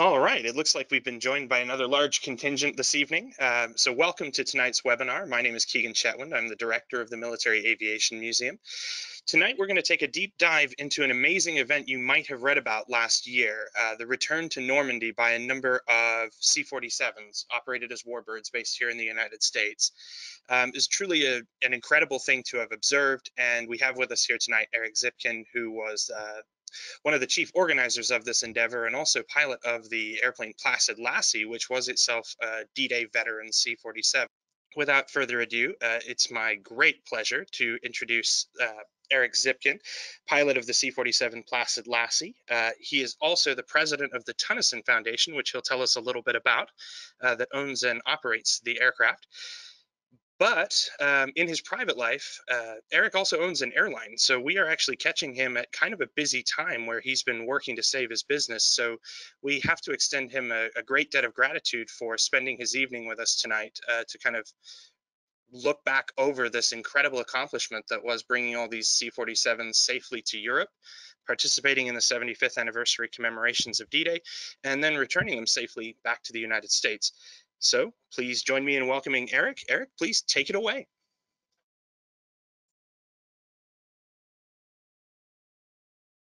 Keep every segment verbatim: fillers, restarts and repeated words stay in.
All right, it looks like we've been joined by another large contingent this evening. Uh, so welcome to tonight's webinar. My name is Keegan Chetland. I'm the director of the Military Aviation Museum. Tonight, we're going to take a deep dive into an amazing event you might have read about last year, uh, the return to Normandy by a number of C forty-sevens operated as warbirds based here in the United States. Um, is truly a, an incredible thing to have observed. And we have with us here tonight, Eric Zipkin, who was uh, one of the chief organizers of this endeavor and also pilot of the airplane Placid Lassie, which was itself a D-Day veteran C forty-seven. Without further ado, uh, it's my great pleasure to introduce uh, Eric Zipkin, pilot of the C forty-seven Placid Lassie. Uh, he is also the president of the Tunison Foundation, which he'll tell us a little bit about, uh, that owns and operates the aircraft. But um, in his private life, uh, Eric also owns an airline. So we are actually catching him at kind of a busy time where he's been working to save his business. So we have to extend him a, a great debt of gratitude for spending his evening with us tonight uh, to kind of look back over this incredible accomplishment that was bringing all these C forty-sevens safely to Europe, participating in the seventy-fifth anniversary commemorations of D-Day, and then returning them safely back to the United States. So please join me in welcoming Eric. Eric, please take it away.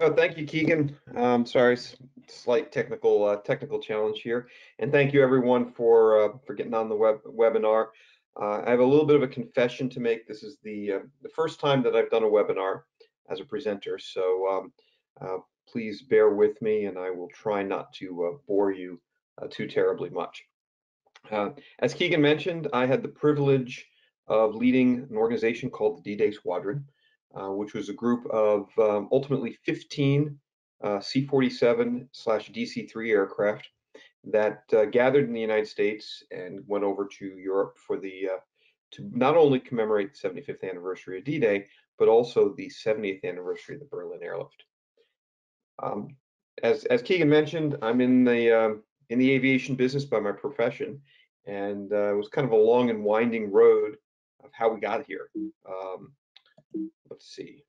Oh, thank you, Keegan. Um, sorry, slight technical uh, technical challenge here, and thank you everyone for uh, for getting on the web webinar. Uh, I have a little bit of a confession to make. This is the uh, the first time that I've done a webinar as a presenter, so um, uh, please bear with me, and I will try not to uh, bore you uh, too terribly much. Uh, as Keegan mentioned, I had the privilege of leading an organization called the D-Day Squadron, uh, which was a group of um, ultimately fifteen uh, C forty-seven slash D C three aircraft that uh, gathered in the United States and went over to Europe for the uh, to not only commemorate the seventy-fifth anniversary of D-Day, but also the seventieth anniversary of the Berlin Airlift. Um, as as Keegan mentioned, I'm in the uh, in the aviation business by my profession, and uh, it was kind of a long and winding road of how we got here. Um, let's see.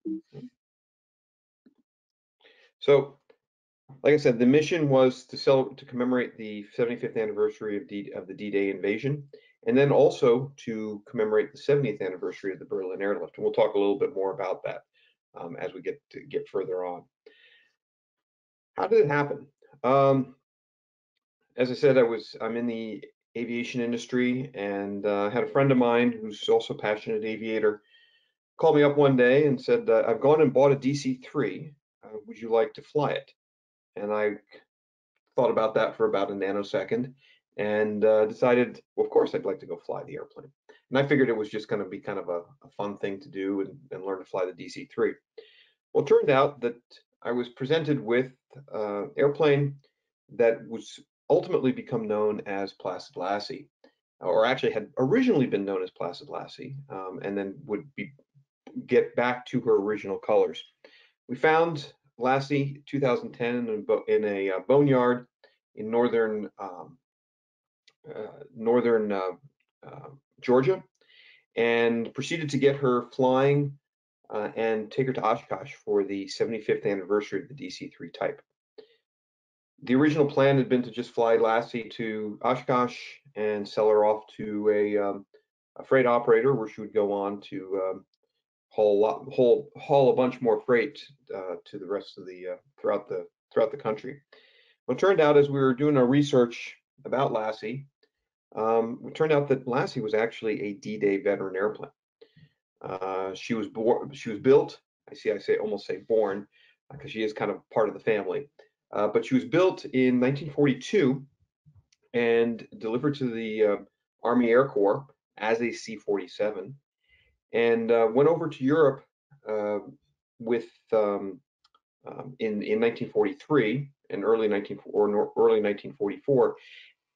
So, like I said, the mission was to celebrate, to commemorate the seventy-fifth anniversary of, D of the D-Day invasion, and then also to commemorate the seventieth anniversary of the Berlin Airlift. And we'll talk a little bit more about that um, as we get to get further on. How did it happen? Um, As I said, I was, I'm in the aviation industry, and I uh, had a friend of mine who's also a passionate aviator called me up one day and said, uh, I've gone and bought a D C three. Uh, would you like to fly it? And I thought about that for about a nanosecond and uh, decided, well, of course, I'd like to go fly the airplane. And I figured it was just going to be kind of a, a fun thing to do and, and learn to fly the D C three. Well, it turned out that I was presented with uh, an airplane that was ultimately become known as Placid Lassie, or actually had originally been known as Placid Lassie, um, and then would be, get back to her original colors. We found Lassie two thousand ten in a uh, boneyard in northern um, uh, northern uh, uh, Georgia, and proceeded to get her flying uh, and take her to Oshkosh for the seventy-fifth anniversary of the D C three type. The original plan had been to just fly Lassie to Oshkosh and sell her off to a, um, a freight operator, where she would go on to um, haul, lot, haul, haul a bunch more freight uh, to the rest of the uh, throughout the throughout the country. Well, it turned out as we were doing our research about Lassie, um, it turned out that Lassie was actually a D-Day veteran airplane. Uh, she was born. She was built. I see. I say almost say born because she is kind of part of the family. Uh, but she was built in nineteen forty-two and delivered to the uh, Army Air Corps as a C forty-seven, and uh, went over to Europe uh, with um, um, in in nineteen forty-three and early nineteen or early nineteen forty-four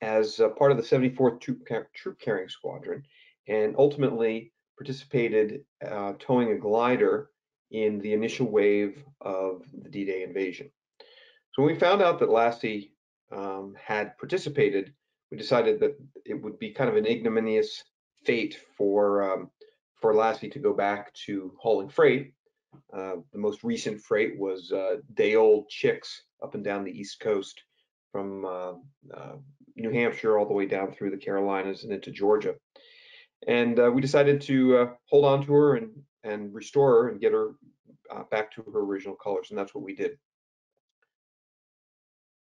as uh, part of the seventy-fourth troop, ca troop carrying squadron, and ultimately participated uh, towing a glider in the initial wave of the D-Day invasion. So when we found out that Lassie um, had participated, we decided that it would be kind of an ignominious fate for um, for Lassie to go back to hauling freight. Uh, the most recent freight was uh, day-old chicks up and down the East Coast from uh, uh, New Hampshire all the way down through the Carolinas and into Georgia. And uh, we decided to uh, hold on to her and, and restore her and get her uh, back to her original colors, and that's what we did.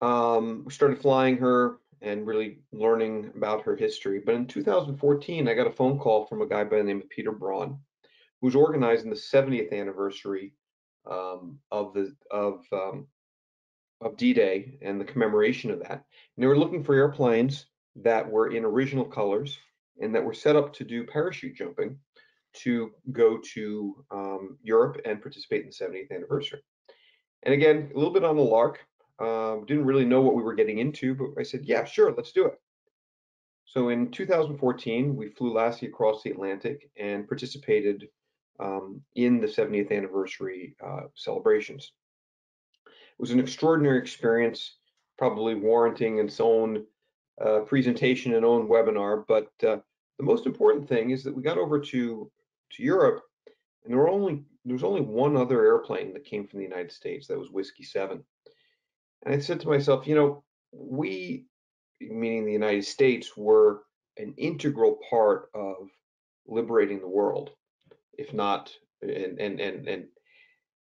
Um, we started flying her and really learning about her history. But in two thousand fourteen, I got a phone call from a guy by the name of Peter Braun, who's organizing the seventieth anniversary um, of the of um, of D-Day and the commemoration of that. And they were looking for airplanes that were in original colors and that were set up to do parachute jumping to go to um, Europe and participate in the seventieth anniversary. And again, a little bit on the lark. Uh, didn't really know what we were getting into, but I said, yeah, sure, let's do it. So in two thousand fourteen, we flew Lassie across the Atlantic and participated um, in the seventieth anniversary uh, celebrations. It was an extraordinary experience, probably warranting its own uh, presentation and own webinar, but uh, the most important thing is that we got over to, to Europe, and there were only, there was only one other airplane that came from the United States, that was Whiskey seven. And I said to myself, you know, we, meaning the United States, were an integral part of liberating the world, if not, and and and and,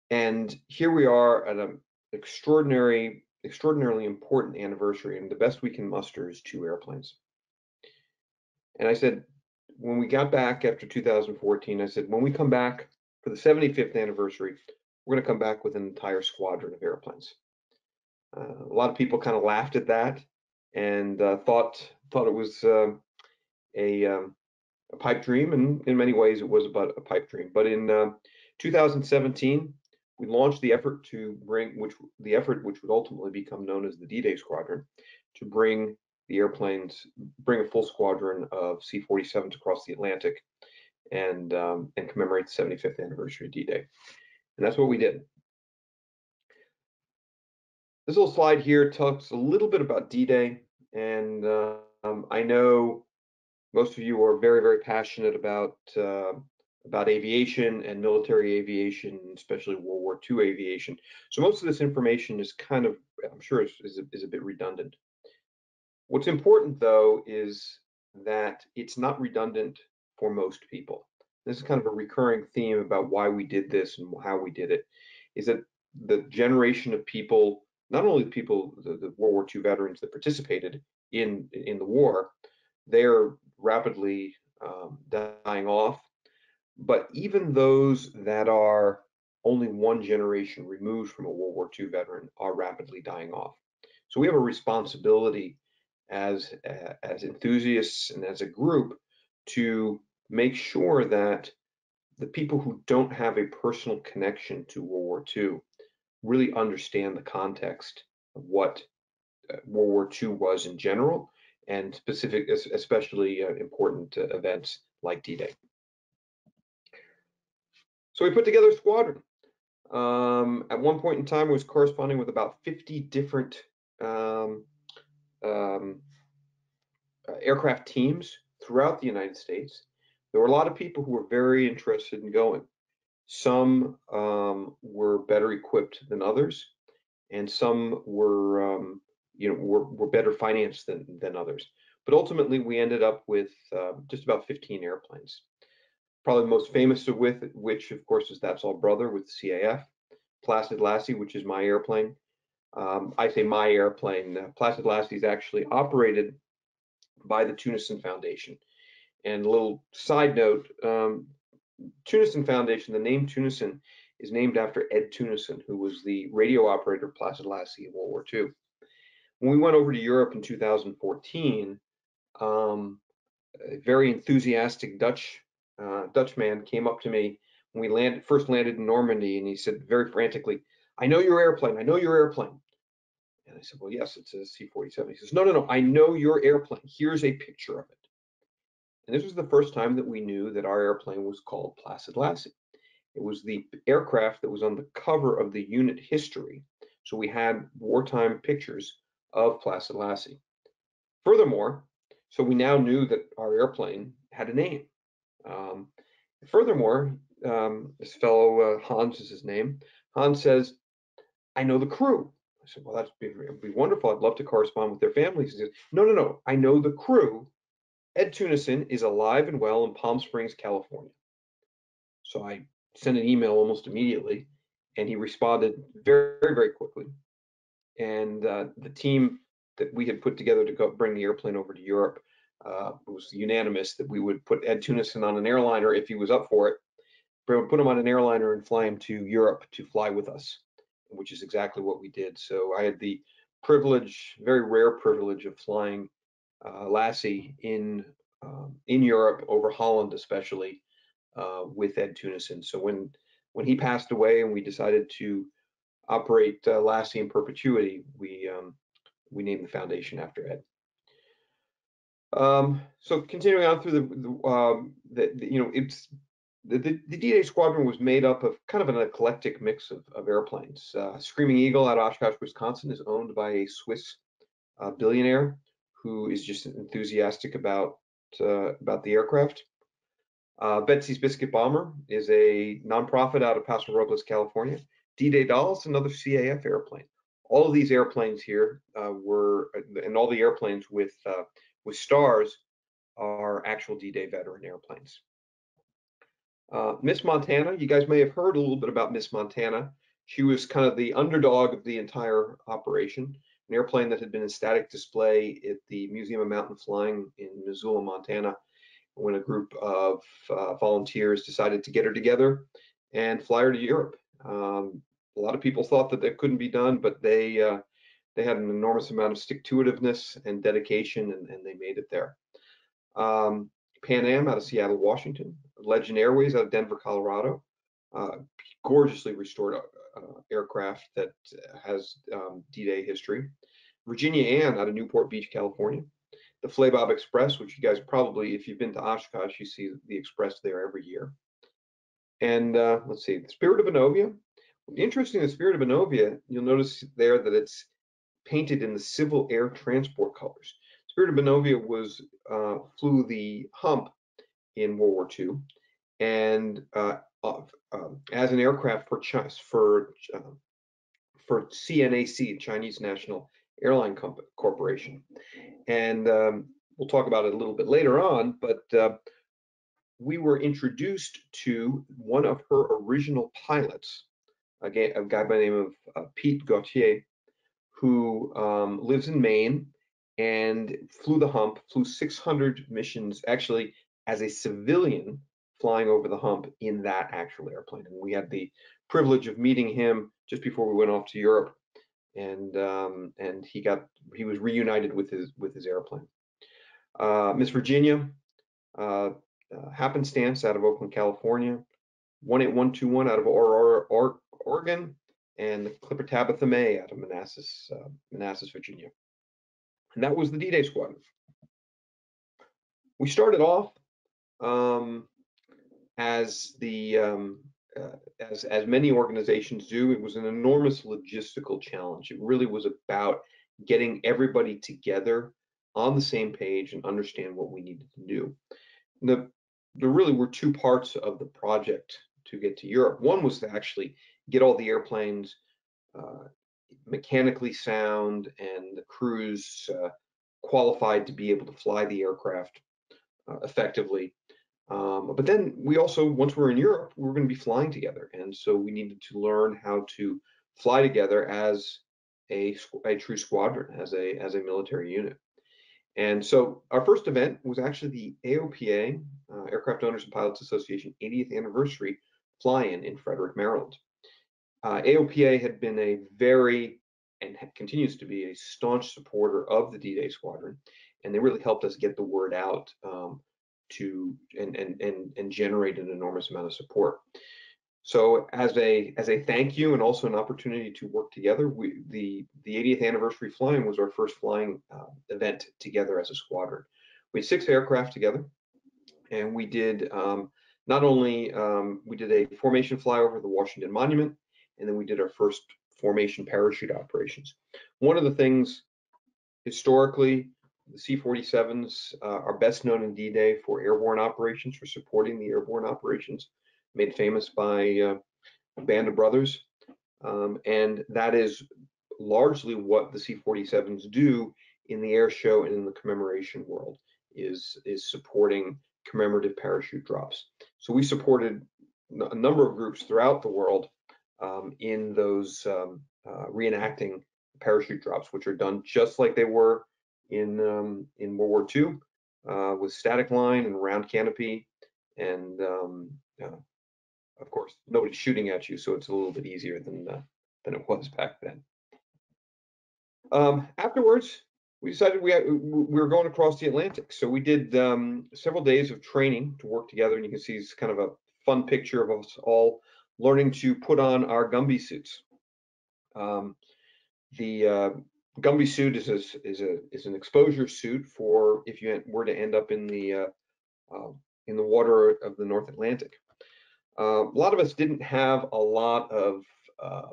and here we are at an extraordinary, extraordinarily important anniversary, and the best we can muster is two airplanes. And I said, when we got back after two thousand fourteen, I said, when we come back for the seventy-fifth anniversary, we're going to come back with an entire squadron of airplanes. Uh, a lot of people kind of laughed at that and uh, thought thought it was uh, a, um, a pipe dream, and in many ways it was about a pipe dream. But in uh, two thousand seventeen, we launched the effort to bring, which the effort which would ultimately become known as the D-Day Squadron, to bring the airplanes, bring a full squadron of C forty-sevens across the Atlantic, and um, and commemorate the seventy-fifth anniversary of D-Day, and that's what we did. This little slide here talks a little bit about D-Day, and uh, um, I know most of you are very, very passionate about uh, about aviation and military aviation, especially World War Two aviation. So most of this information is kind of, I'm sure, is, is, a, is a bit redundant. What's important, though, is that it's not redundant for most people. This is kind of a recurring theme about why we did this and how we did it, is that the generation of people, not only the people, the, the World War Two veterans that participated in in the war, they're rapidly um, dying off. But even those that are only one generation removed from a World War Two veteran are rapidly dying off. So we have a responsibility as uh, as enthusiasts and as a group to make sure that the people who don't have a personal connection to World War Two really understand the context of what World War Two was in general, and specific, especially uh, important uh, events like D-Day. So we put together a squadron. Um, at one point in time, I was corresponding with about fifty different um, um, uh, aircraft teams throughout the United States. There were a lot of people who were very interested in going. Some um, were better equipped than others, and some were, um, you know, were, were better financed than, than others. But ultimately, we ended up with uh, just about fifteen airplanes. Probably the most famous of with, which, of course, is That's All Brother with the C A F, Placid Lassie, which is my airplane. Um, I say my airplane. Uh, Placid Lassie is actually operated by the Tunison Foundation. And a little side note, um, Tunison Foundation, the name Tunison is named after Ed Tunison, who was the radio operator of Placid Lassie in World War Two. When we went over to Europe in two thousand fourteen, um, a very enthusiastic Dutch uh, Dutchman came up to me when we landed, first landed in Normandy, and he said very frantically, "I know your airplane, I know your airplane." And I said, "Well, yes, it's a C forty-seven." He says, "No, no, no, I know your airplane. Here's a picture of it." And this was the first time that we knew that our airplane was called Placid Lassie. It was the aircraft that was on the cover of the unit history. So we had wartime pictures of Placid Lassie. Furthermore, so we now knew that our airplane had a name. Um, furthermore, um, this fellow, uh, Hans is his name, Hans says, "I know the crew." I said, well, that'd be, it'd be wonderful. I'd love to correspond with their families. He said, no, no, no. I know the crew. Ed Tunison is alive and well in Palm Springs, California. So I sent an email almost immediately, and he responded very, very, very quickly. And uh, the team that we had put together to go bring the airplane over to Europe uh, was unanimous that we would put Ed Tunison on an airliner if he was up for it. We would put him on an airliner and fly him to Europe to fly with us, which is exactly what we did. So I had the privilege, very rare privilege, of flying uh, Lassie in um, in Europe, over Holland especially, uh, with Ed Tunison. So when when he passed away and we decided to operate uh, Lassie in perpetuity, we um, we named the foundation after Ed. Um, so continuing on through the, the, um, the, the you know it's. The, the, the D-Day Squadron was made up of kind of an eclectic mix of, of airplanes. Uh, Screaming Eagle out of Oshkosh, Wisconsin is owned by a Swiss uh, billionaire who is just enthusiastic about, uh, about the aircraft. Uh, Betsy's Biscuit Bomber is a nonprofit out of Paso Robles, California. D-Day Dolls, another C A F airplane. All of these airplanes here uh, were, and all the airplanes with, uh, with stars are actual D-Day veteran airplanes. Uh, Miss Montana, you guys may have heard a little bit about Miss Montana. She was kind of the underdog of the entire operation, an airplane that had been in static display at the Museum of Mountain Flying in Missoula, Montana, when a group of uh, volunteers decided to get her together and fly her to Europe. Um, a lot of people thought that that couldn't be done, but they uh, they had an enormous amount of stick-to-itiveness and dedication, and, and they made it there. Um, Pan Am out of Seattle, Washington. Legend Airways out of Denver, Colorado, uh, gorgeously restored uh, aircraft that has um, D-Day history. Virginia Ann out of Newport Beach, California. The Flaybob Express, which you guys probably, if you've been to Oshkosh, you see the Express there every year. And uh, let's see, the Spirit of Bonovia. Interesting, the Spirit of Bonovia, you'll notice there that it's painted in the Civil Air Transport colors. Spirit of Bonovia was uh, flew the hump in World War Two, and uh, uh, um, as an aircraft for Ch for uh, for C N A C, Chinese National Airline Comp Corporation, and um, we'll talk about it a little bit later on. But uh, we were introduced to one of her original pilots, again a guy by the name of uh, Pete Gauthier, who um, lives in Maine and flew the hump, flew six hundred missions actually, as a civilian flying over the hump in that actual airplane. And we had the privilege of meeting him just before we went off to Europe, and um, and he got he was reunited with his with his airplane. Uh, Miss Virginia, uh, uh, Happenstance out of Oakland, California, one eight one two one out of Aurora, or Oregon, and the Clipper Tabitha May out of Manassas, uh, Manassas, Virginia. And that was the D-Day Squadron. We started off um as the um uh, as as many organizations do. It was an enormous logistical challenge. It really was about getting everybody together on the same page and understand what we needed to do. And the there really were two parts of the project to get to Europe. One was to actually get all the airplanes uh mechanically sound and the crews uh, qualified to be able to fly the aircraft uh, effectively. Um, but then we also, once we're in Europe, we're going to be flying together, and so we needed to learn how to fly together as a, a true squadron, as a as a military unit. And so our first event was actually the A O P A, uh, Aircraft Owners and Pilots Association, eightieth anniversary fly-in in Frederick, Maryland. Uh, A O P A had been a very, and continues to be, a staunch supporter of the D-Day Squadron, and they really helped us get the word out um, to and, and and and generate an enormous amount of support. So as a as a thank you and also an opportunity to work together, we the the eightieth anniversary flying was our first flying uh, event together as a squadron. We had six aircraft together, and we did um, not only um, we did a formation flyover of the Washington Monument, and then we did our first formation parachute operations. One of the things historically, the C forty-sevens uh, are best known in D-Day for airborne operations, for supporting the airborne operations, made famous by uh, a band of brothers, um, and that is largely what the C forty-sevens do in the air show and in the commemoration world, is, is supporting commemorative parachute drops. So we supported a number of groups throughout the world um, in those um, uh, reenacting parachute drops, which are done just like they were in um, in World War Two, uh, with static line and round canopy, and um, uh, of course nobody's shooting at you, so it's a little bit easier than uh, than it was back then. Um, afterwards, we decided we, had, we were going across the Atlantic, so we did um, several days of training to work together, and you can see it's kind of a fun picture of us all learning to put on our Gumby suits. Um, the uh, Gumby suit is a, is a is an exposure suit for if you were to end up in the uh, uh, in the water of the North Atlantic. Uh, a lot of us didn't have a lot of uh,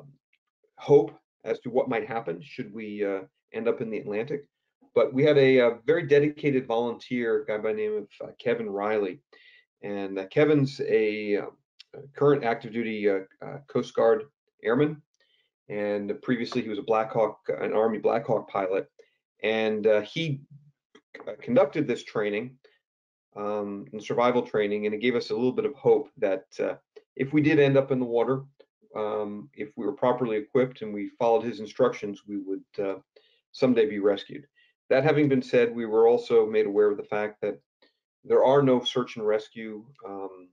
hope as to what might happen should we uh, end up in the Atlantic, but we had a, a very dedicated volunteer, a guy by the name of uh, Kevin Riley. And uh, Kevin's a uh, current active duty uh, uh, Coast Guard airman, and previously he was a Black Hawk, an Army Black Hawk pilot, and uh, he uh, conducted this training, um, and survival training, and it gave us a little bit of hope that uh, if we did end up in the water, um, if we were properly equipped and we followed his instructions, we would uh, someday be rescued. That having been said, we were also made aware of the fact that there are no search and rescue um,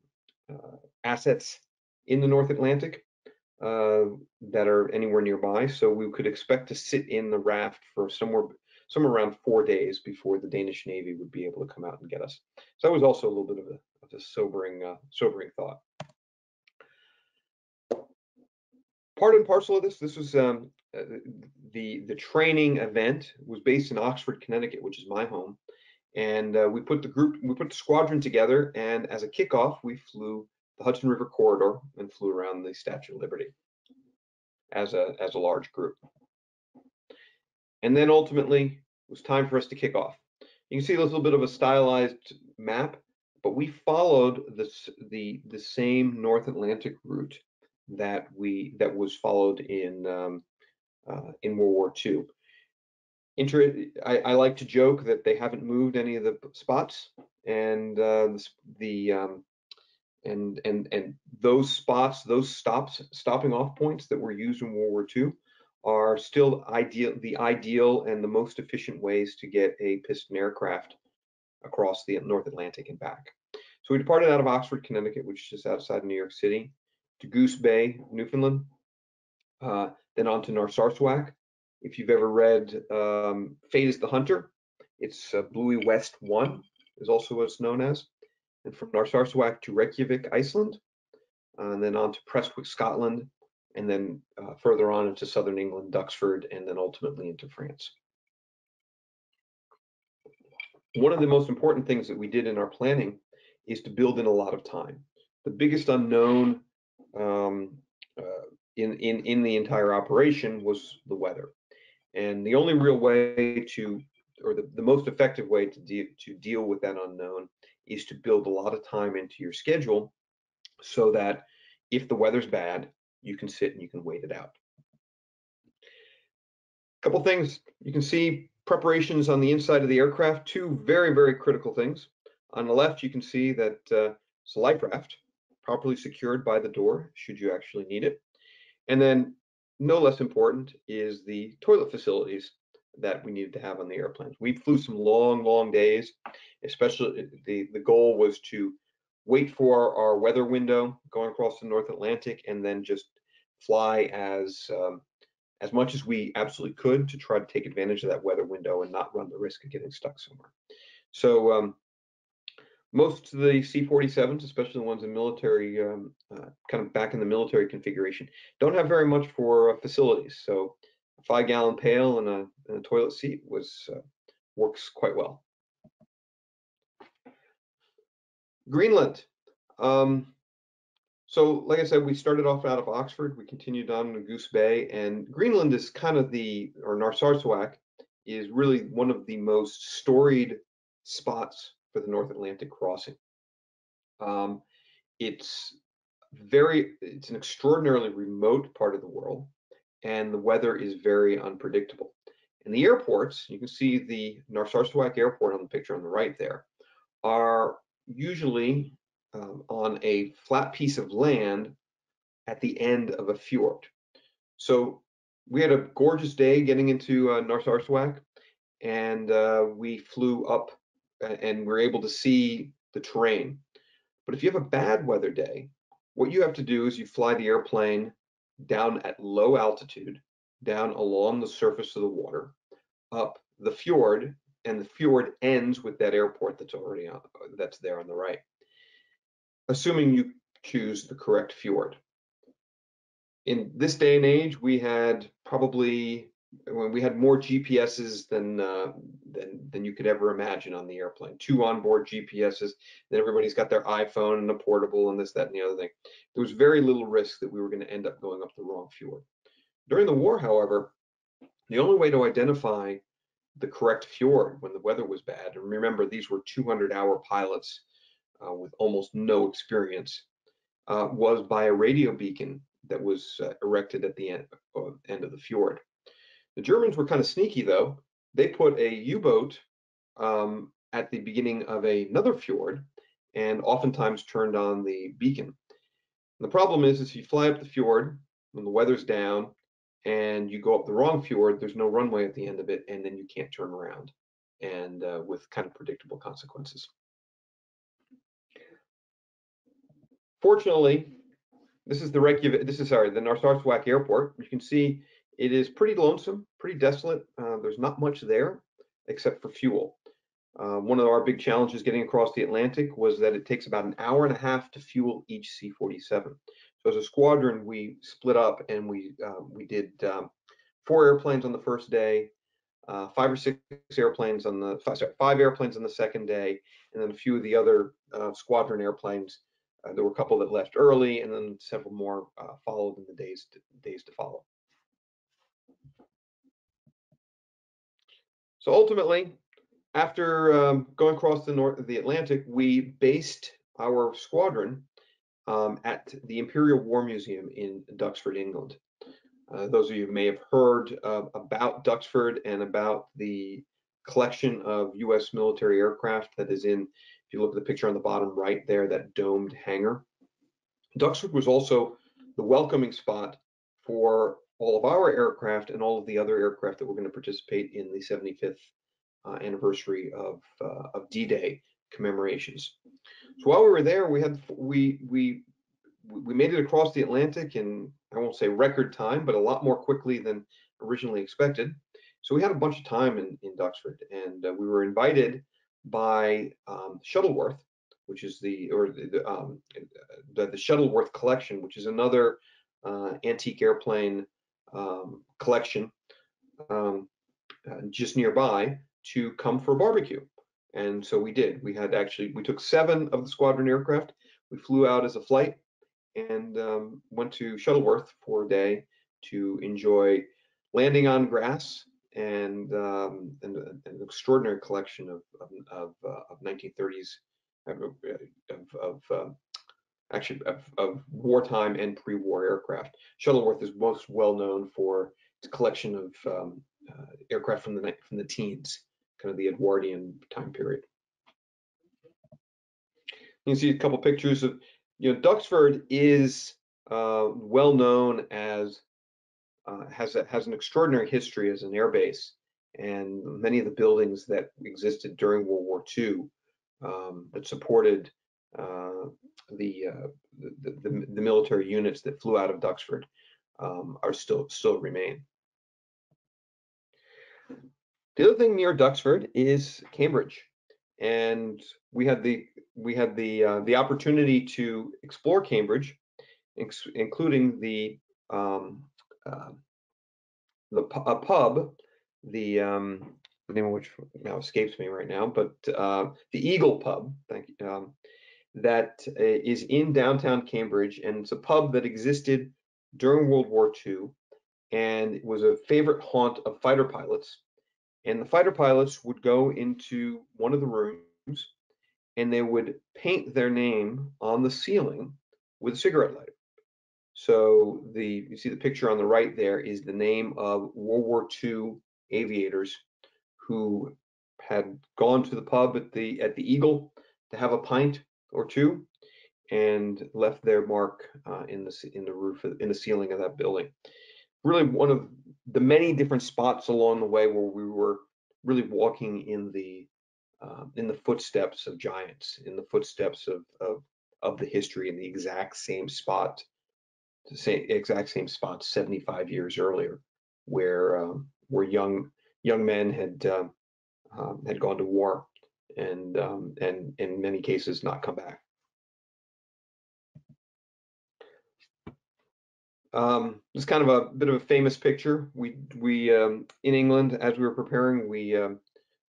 uh, assets in the North Atlantic uh, that are anywhere nearby, so we could expect to sit in the raft for somewhere, somewhere around four days before the Danish Navy would be able to come out and get us. So that was also a little bit of a, of a sobering, uh, sobering thought. Part and parcel of this, this was um, the the training event was based in Oxford, Connecticut, which is my home. And uh, we put the group, we put the squadron together, and as a kickoff, we flew the Hudson River corridor and flew around the Statue of Liberty as a as a large group. And then ultimately, it was time for us to kick off. You can see a little bit of a stylized map, but we followed this the the same North Atlantic route that we that was followed in um, uh, in World War Two. Inter I, I like to joke that they haven't moved any of the spots, and uh, the, the um, and and and those spots, those stops, stopping off points that were used in World War Two, are still ideal, the ideal and the most efficient ways to get a piston aircraft across the North Atlantic and back. So we departed out of Oxford, Connecticut, which is just outside New York City, to Goose Bay, Newfoundland, uh, then on to Narsarsuaq. If you've ever read um, Fate is the Hunter, it's uh, Bluey West One is also what it's known as. And from Narsarsuaq to Reykjavik, Iceland, and then on to Prestwick, Scotland, and then uh, further on into southern England, Duxford, and then ultimately into France. One of the most important things that we did in our planning is to build in a lot of time. The biggest unknown um, uh, in, in, in the entire operation was the weather. And the only real way to, or the, the most effective way to, de to deal with that unknown is to build a lot of time into your schedule so that if the weather's bad, you can sit and you can wait it out. A couple things, you can see preparations on the inside of the aircraft, two very, very critical things. On the left, you can see that uh, it's a life raft, properly secured by the door, should you actually need it. And then no less important is the toilet facilities that we needed to have on the airplanes. We flew some long, long days, especially the, the goal was to wait for our weather window going across the North Atlantic and then just fly as, um, as much as we absolutely could to try to take advantage of that weather window and not run the risk of getting stuck somewhere. So um, most of the C forty-sevens, especially the ones in military, um, uh, kind of back in the military configuration, don't have very much for uh, facilities. So a five-gallon pail and a, and a toilet seat was uh, works quite well. Greenland. Um, so, like I said, we started off out of Oxford. We continued on to Goose Bay, and Greenland is kind of the, or Narsarsuaq is really one of the most storied spots for the North Atlantic crossing. Um, it's very, it's an extraordinarily remote part of the world. and the weather is very unpredictable. And the airports, you can see the Narsarsuaq airport on the picture on the right there, are usually um, on a flat piece of land at the end of a fjord. So we had a gorgeous day getting into uh, Narsarsuaq, and uh, we flew up and we're able to see the terrain. But if you have a bad weather day, what you have to do is you fly the airplane down at low altitude, down along the surface of the water, up the fjord, and the fjord ends with that airport that's already on, that's there on the right, assuming you choose the correct fjord. In this day and age, we had probably when we had more G P S's than uh, than than you could ever imagine on the airplane. Two onboard G P S's. Then everybody's got their iPhone and a portable and this, that, and the other thing. There was very little risk that we were going to end up going up the wrong fjord. During the war, however, the only way to identify the correct fjord when the weather was bad, and remember these were two hundred hour pilots uh, with almost no experience, uh, was by a radio beacon that was uh, erected at the end, uh, end of the fjord. The Germans were kind of sneaky, though. They put a U-boat um, at the beginning of a, another fjord and oftentimes turned on the beacon. And the problem is, is you fly up the fjord when the weather's down and you go up the wrong fjord, there's no runway at the end of it, and then you can't turn around, and uh, with kind of predictable consequences. Fortunately, this is the Reykjavik, this is, sorry, the Narsarsuaq Airport. You can see it is pretty lonesome, pretty desolate. Uh, there's not much there except for fuel. Uh, one of our big challenges getting across the Atlantic was that it takes about an hour and a half to fuel each C forty-seven. So as a squadron, we split up and we uh, we did um, four airplanes on the first day, uh, five or six airplanes on the five, sorry, five airplanes on the second day, and then a few of the other uh, squadron airplanes. Uh, there were a couple that left early, and then several more uh, followed in the days to, days to follow. So ultimately, after um, going across the north of the Atlantic, we based our squadron um, at the Imperial War Museum in Duxford, England. Uh, those of you may have heard uh, about Duxford and about the collection of U S military aircraft that is in, if you look at the picture on the bottom right there, that domed hangar. Duxford was also the welcoming spot for all of our aircraft and all of the other aircraft that were going to participate in the seventy-fifth uh, anniversary of, uh, of D-Day commemorations. So while we were there, we had we we we made it across the Atlantic in, I won't say record time, but a lot more quickly than originally expected. So we had a bunch of time in, in Duxford, and uh, we were invited by um, Shuttleworth, which is the or the the, um, the the Shuttleworth Collection, which is another uh, antique airplane um collection um uh, just nearby, to come for a barbecue. And so we did. We had actually we took seven of the squadron aircraft. We flew out as a flight and um went to Shuttleworth for a day to enjoy landing on grass and um and, and an extraordinary collection of of of, uh, of nineteen thirties of, of, of uh, actually of, of wartime and pre-war aircraft. Shuttleworth is most well known for its collection of um, uh, aircraft from the from the teens, kind of the Edwardian time period. You can see a couple pictures of, you know, Duxford is uh, well known as uh, has a, has an extraordinary history as an air base, and many of the buildings that existed during World War Two um, that supported uh, The, uh, the, the the military units that flew out of Duxford um, are still still remain. The other thing near Duxford is Cambridge, and we had the we had the uh, the opportunity to explore Cambridge, ex including the um, uh, the a pub, the um, the name of which now escapes me right now, but uh, the Eagle pub. Thank you. Um, that is in downtown Cambridge, and it's a pub that existed during World War Two, and it was a favorite haunt of fighter pilots. And the fighter pilots would go into one of the rooms and they would paint their name on the ceiling with a cigarette lighter. So the you see the picture on the right there is the name of World War Two aviators who had gone to the pub at the at the Eagle to have a pint or two and left their mark uh, in the in the roof in the ceiling of that building. Really one of the many different spots along the way where we were really walking in the uh, in the footsteps of giants, in the footsteps of of of the history, in the exact same spot, the same exact same spot seventy-five years earlier, where um, where young young men had uh, um, had gone to war and um, and in many cases not come back. Um, this is kind of a bit of a famous picture. We we um, in England, as we were preparing, we um,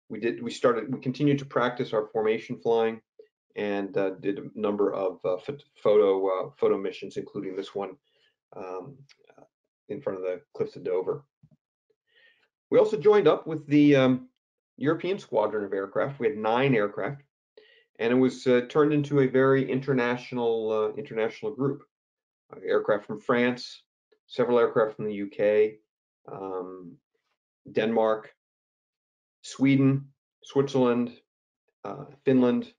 we did we started we continued to practice our formation flying, and uh, did a number of uh, photo uh, photo missions, including this one um, in front of the cliffs of Dover. We also joined up with the um, European squadron of aircraft. We had nine aircraft, and it was uh, turned into a very international uh, international group. Aircraft from France, several aircraft from the U K, um, Denmark, Sweden, Switzerland, uh, Finland,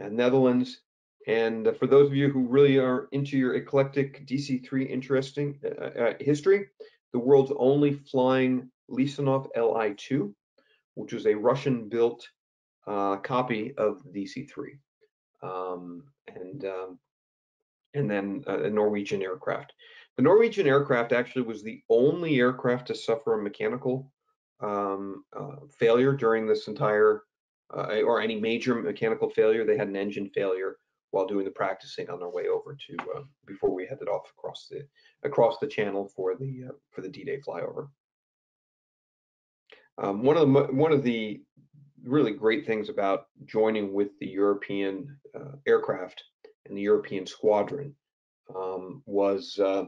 and Netherlands. And for those of you who really are into your eclectic D C three interesting uh, uh, history, the world's only flying Lisanov L I two, which was a Russian-built uh, copy of the D C three. Um, and um, and then uh, a Norwegian aircraft. The Norwegian aircraft actually was the only aircraft to suffer a mechanical um, uh, failure during this entire, uh, or any major mechanical failure. They had an engine failure while doing the practicing on their way over to, uh, before we headed off across the across the channel for the uh, for the D-Day flyover. Um, one of the one of the really great things about joining with the European uh, aircraft and the European squadron um, was uh,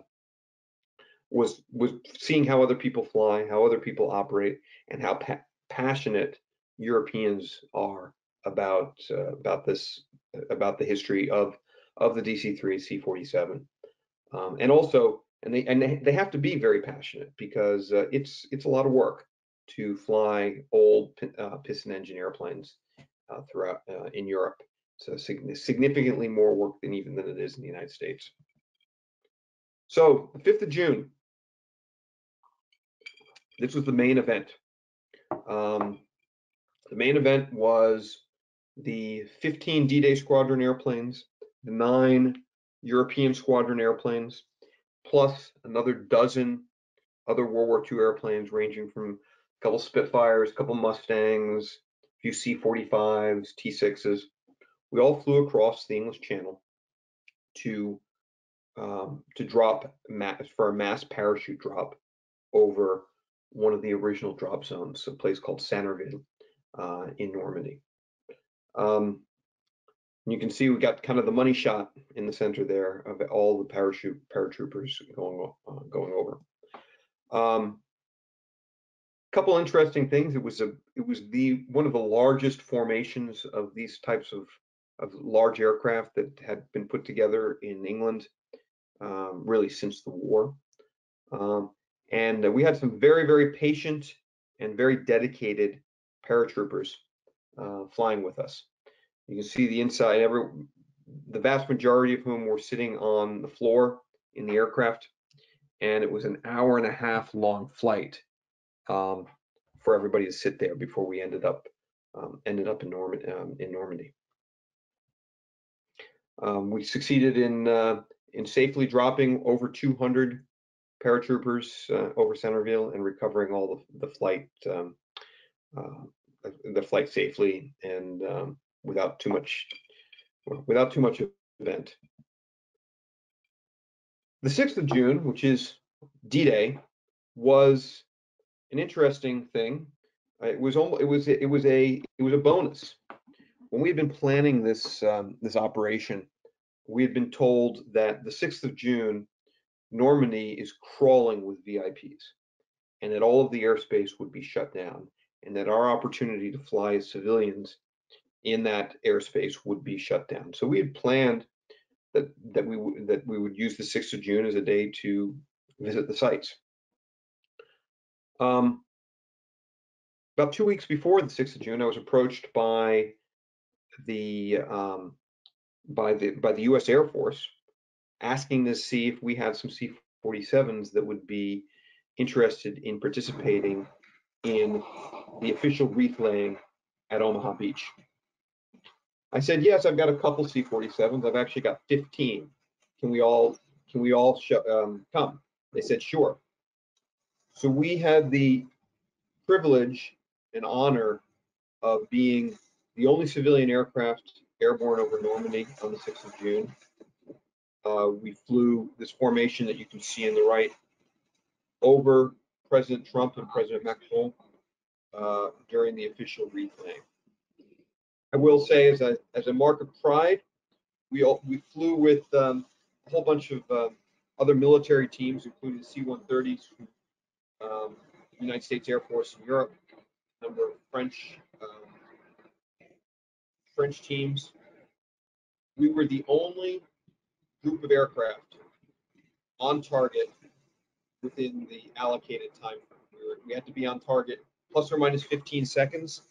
was was seeing how other people fly, how other people operate, and how pa passionate Europeans are about uh, about this about the history of of the D C three C forty-seven, um, and also and they and they, they have to be very passionate because uh, it's it's a lot of work to fly old uh, piston engine airplanes uh, throughout uh, in Europe. So significantly more work than even than it is in the United States. So the fifth of June, this was the main event. Um, the main event was the fifteen D-Day Squadron airplanes, the nine European Squadron airplanes, plus another dozen other World War Two airplanes, ranging from a couple Spitfires, a couple Mustangs, a few C forty-fives, T sixes. We all flew across the English Channel to um, to drop mass, for a mass parachute drop over one of the original drop zones, a place called Sannerville uh, in Normandy. Um, you can see we got kind of the money shot in the center there of all the parachute paratroopers going uh, going over. Um, couple interesting things. It was a it was the one of the largest formations of these types of of large aircraft that had been put together in England um, really since the war. Um, and uh, we had some very, very patient and very dedicated paratroopers uh, flying with us. You can see the inside, every, the vast majority of whom were sitting on the floor in the aircraft. And it was an hour and a half long flight um, for everybody to sit there before we ended up um, ended up in, Norm um, in Normandy. Um, we succeeded in uh, in safely dropping over two hundred paratroopers uh, over Centerville and recovering all the, the flight um, uh, the flight safely and um, without too much without too much event. The sixth of June, which is D-Day, was an interesting thing. It was almost, it was it was a it was a bonus. When we had been planning this um, this operation, we had been told that the sixth of June, Normandy is crawling with V I Ps, and that all of the airspace would be shut down, and that our opportunity to fly as civilians in that airspace would be shut down. So we had planned that that we that we would use the sixth of June as a day to visit the sites. Um, about two weeks before the sixth of June, I was approached by the um, by the by the U S Air Force, asking to see if we had some C forty-sevens that would be interested in participating in the official wreath laying at Omaha Beach. I said, yes, I've got a couple C forty-sevens. I've actually got fifteen. Can we all can we all sh um, come? They said, sure. So we had the privilege and honor of being the only civilian aircraft airborne over Normandy on the sixth of June. Uh, we flew this formation that you can see on the right over President Trump and President Macron uh, during the official wreath laying. I will say, as a as a mark of pride, we all, we flew with um, a whole bunch of uh, other military teams, including the C one thirties from um, the United States Air Force in Europe, a number of French um, French teams. We were the only group of aircraft on target within the allocated time frame. We, were, we had to be on target plus or minus fifteen seconds,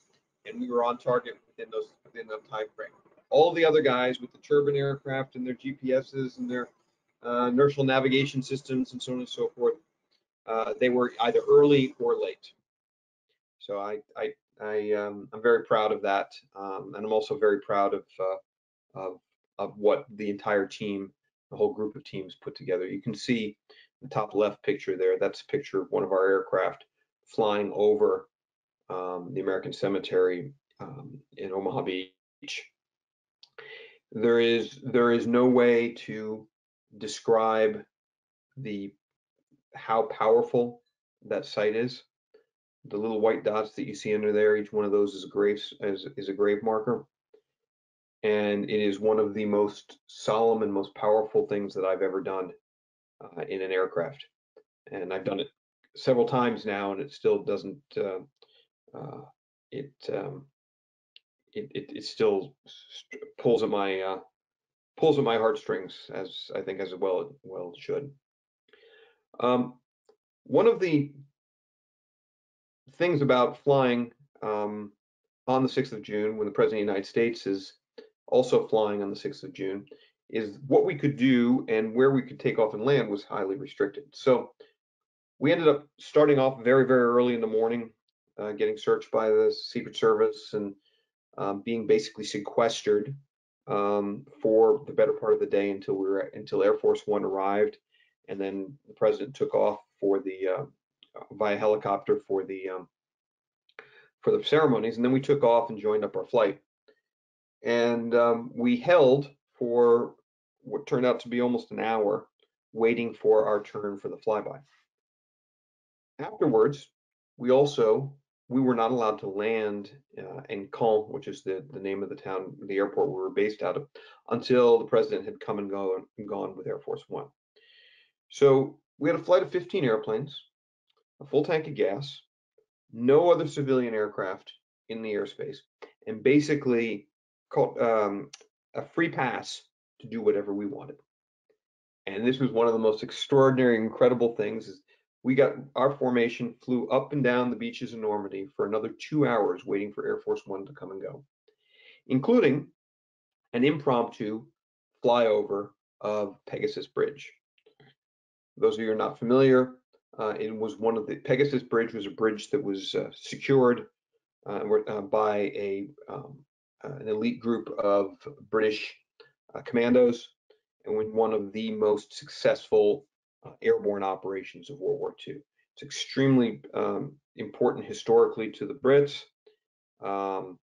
and we were on target within those within that time frame. All the other guys with the turbine aircraft and their G P Ss and their uh, inertial navigation systems and so on and so forth, uh, they were either early or late. So I I, I um, I'm very proud of that, um, and I'm also very proud of uh, of of what the entire team, the whole group of teams put together. You can see the top left picture there. That's a picture of one of our aircraft flying over um, the American cemetery um, in Omaha Beach. There is there is no way to describe the how powerful that site is. The little white dots that you see under there, each one of those is a grave is, is a grave marker. And it is one of the most solemn and most powerful things that I've ever done uh, in an aircraft. And I've done it several times now, and it still doesn't, uh, uh, it, um, it, it it still st pulls at my uh, pulls at my heartstrings, as I think as well it well should. Um, one of the things about flying um, on the sixth of June, when the President of the United States is also flying on the sixth of June, is what we could do and where we could take off and land was highly restricted. So we ended up starting off very, very early in the morning, uh, getting searched by the Secret Service and um, being basically sequestered um, for the better part of the day until we were until Air Force One arrived, and then the President took off for the uh, via helicopter for the um, for the ceremonies, and then we took off and joined up our flight. And um, we held for what turned out to be almost an hour, waiting for our turn for the flyby. Afterwards, we also, we were not allowed to land uh, in Caen, which is the, the name of the town, the airport we were based out of, until the President had come and, go, and gone with Air Force One. So we had a flight of fifteen airplanes, a full tank of gas, no other civilian aircraft in the airspace, and basically called um, a free pass to do whatever we wanted. And this was one of the most extraordinary, incredible things. Is we got our formation flew up and down the beaches in Normandy for another two hours waiting for Air Force One to come and go, including an impromptu flyover of Pegasus Bridge. For those of you who are not familiar, uh, it was one of the Pegasus Bridge was a bridge that was uh, secured uh, uh, by a um, Uh, an elite group of British uh, commandos, and was one of the most successful uh, airborne operations of World War Two. It's extremely um, important historically to the Brits, um,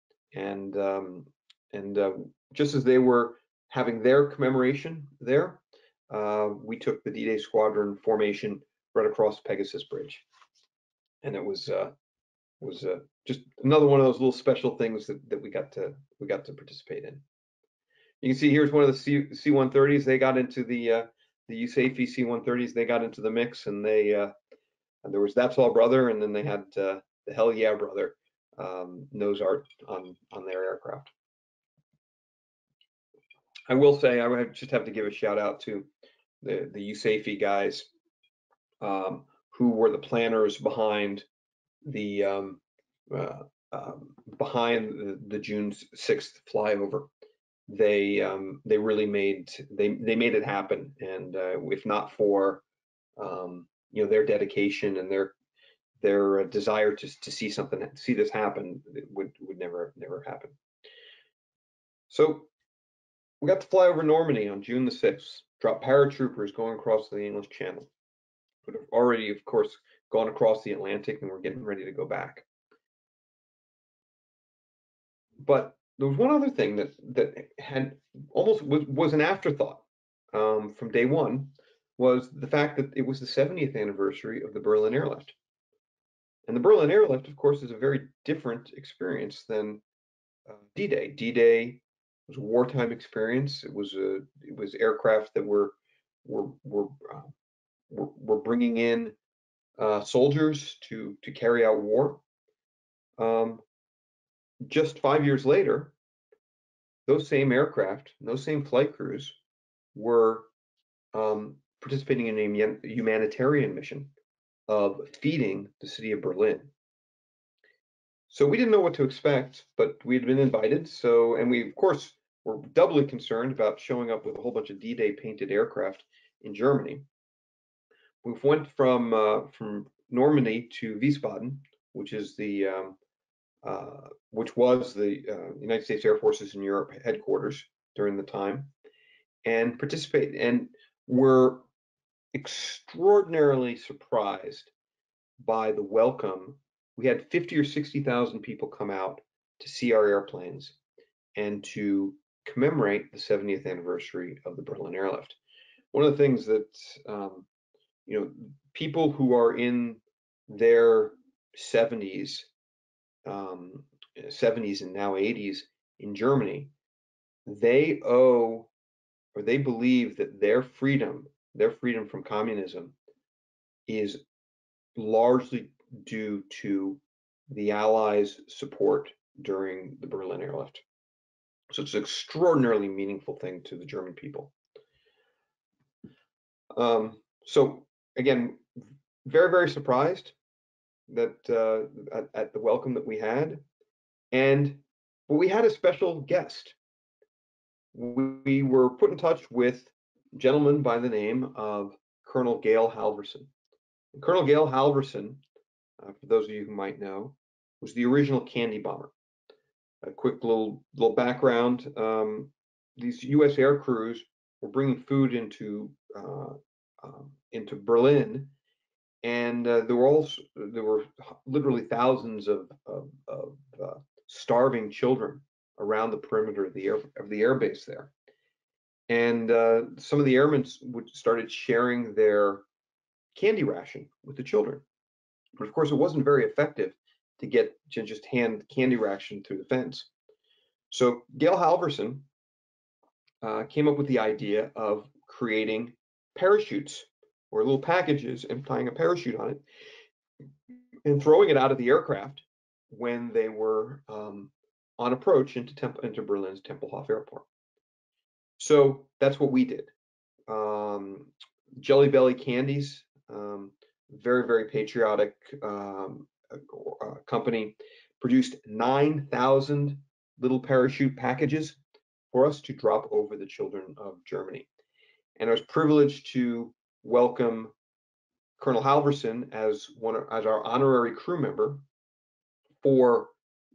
and um, and uh, just as they were having their commemoration there, uh, we took the D-Day Squadron formation right across Pegasus Bridge, and it was uh, was uh, just another one of those little special things that, that we got to we got to participate in. You can see here's one of the C one thirties. They got into the uh, the U S A F E C one thirties. They got into the mix, and they uh, and there was That's All Brother, and then they had uh, the Hell Yeah Brother um, nose art on on their aircraft. I will say I would just have to give a shout out to the, the U S A F E guys um, who were the planners behind the um, uh, um, behind the, the June sixth flyover. They um, they really made they they made it happen, and uh, if not for um, you know, their dedication and their their desire to to see something see this happen, it would would never never happen. So we got to fly over Normandy on June the sixth, drop paratroopers going across the English Channel. Would have already, of course, gone across the Atlantic, and we're getting ready to go back. But there was one other thing that that had almost was, was an afterthought um, from day one, was the fact that it was the seventieth anniversary of the Berlin Airlift. And the Berlin Airlift, of course, is a very different experience than uh, D-Day. D-Day was a wartime experience. It was a it was aircraft that were were were uh, were, were bringing in uh, soldiers to to carry out war. Um, just five years later, those same aircraft, those same flight crews, were um, participating in a humanitarian mission of feeding the city of Berlin. So we didn't know what to expect, but we had been invited. So, and we, of course, were doubly concerned about showing up with a whole bunch of D-Day painted aircraft in Germany. We went from uh, from Normandy to Wiesbaden, which is the um, uh, which was the uh, United States Air Forces in Europe headquarters during the time, and participated, and were extraordinarily surprised by the welcome. We had fifty or sixty thousand people come out to see our airplanes and to commemorate the seventieth anniversary of the Berlin Airlift. One of the things that um, you know, people who are in their seventies, um, seventies and now eighties in Germany, they owe, or they believe that their freedom, their freedom from communism is largely due to the Allies' support during the Berlin Airlift. So it's an extraordinarily meaningful thing to the German people. Um, so again, very, very surprised that uh, at, at the welcome that we had. And but we had a special guest. We were put in touch with a gentleman by the name of Colonel Gail Halverson. And Colonel Gail Halverson, uh, for those of you who might know, was the original candy bomber. A quick little little background: um, these U S air crews were bringing food into uh, um, into Berlin, and uh, there were also there were literally thousands of of, of uh, starving children around the perimeter of the air of the air base there. And uh, some of the airmen started sharing their candy ration with the children. But of course, it wasn't very effective to get to just hand candy ration through the fence. So Gail Halverson uh, came up with the idea of creating parachutes, or little packages, and tying a parachute on it and throwing it out of the aircraft when they were um, on approach into, Temp- into Berlin's Tempelhof Airport. So that's what we did. Um, Jelly Belly candies, um, very, very patriotic um, uh, company, produced nine thousand little parachute packages for us to drop over the children of Germany. And I was privileged to welcome Colonel Halverson as one of, as our honorary crew member for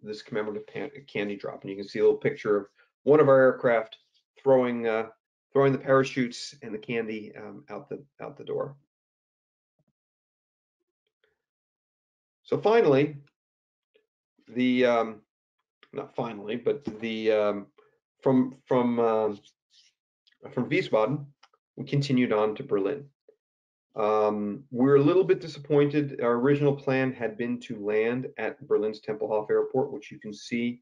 this commemorative pan- candy drop. And you can see a little picture of one of our aircraft throwing uh, throwing the parachutes and the candy um, out the out the door. So finally, the um, not finally, but the um, from from um, from Wiesbaden, we continued on to Berlin. Um, we were a little bit disappointed. Our original plan had been to land at Berlin's Tempelhof Airport, which you can see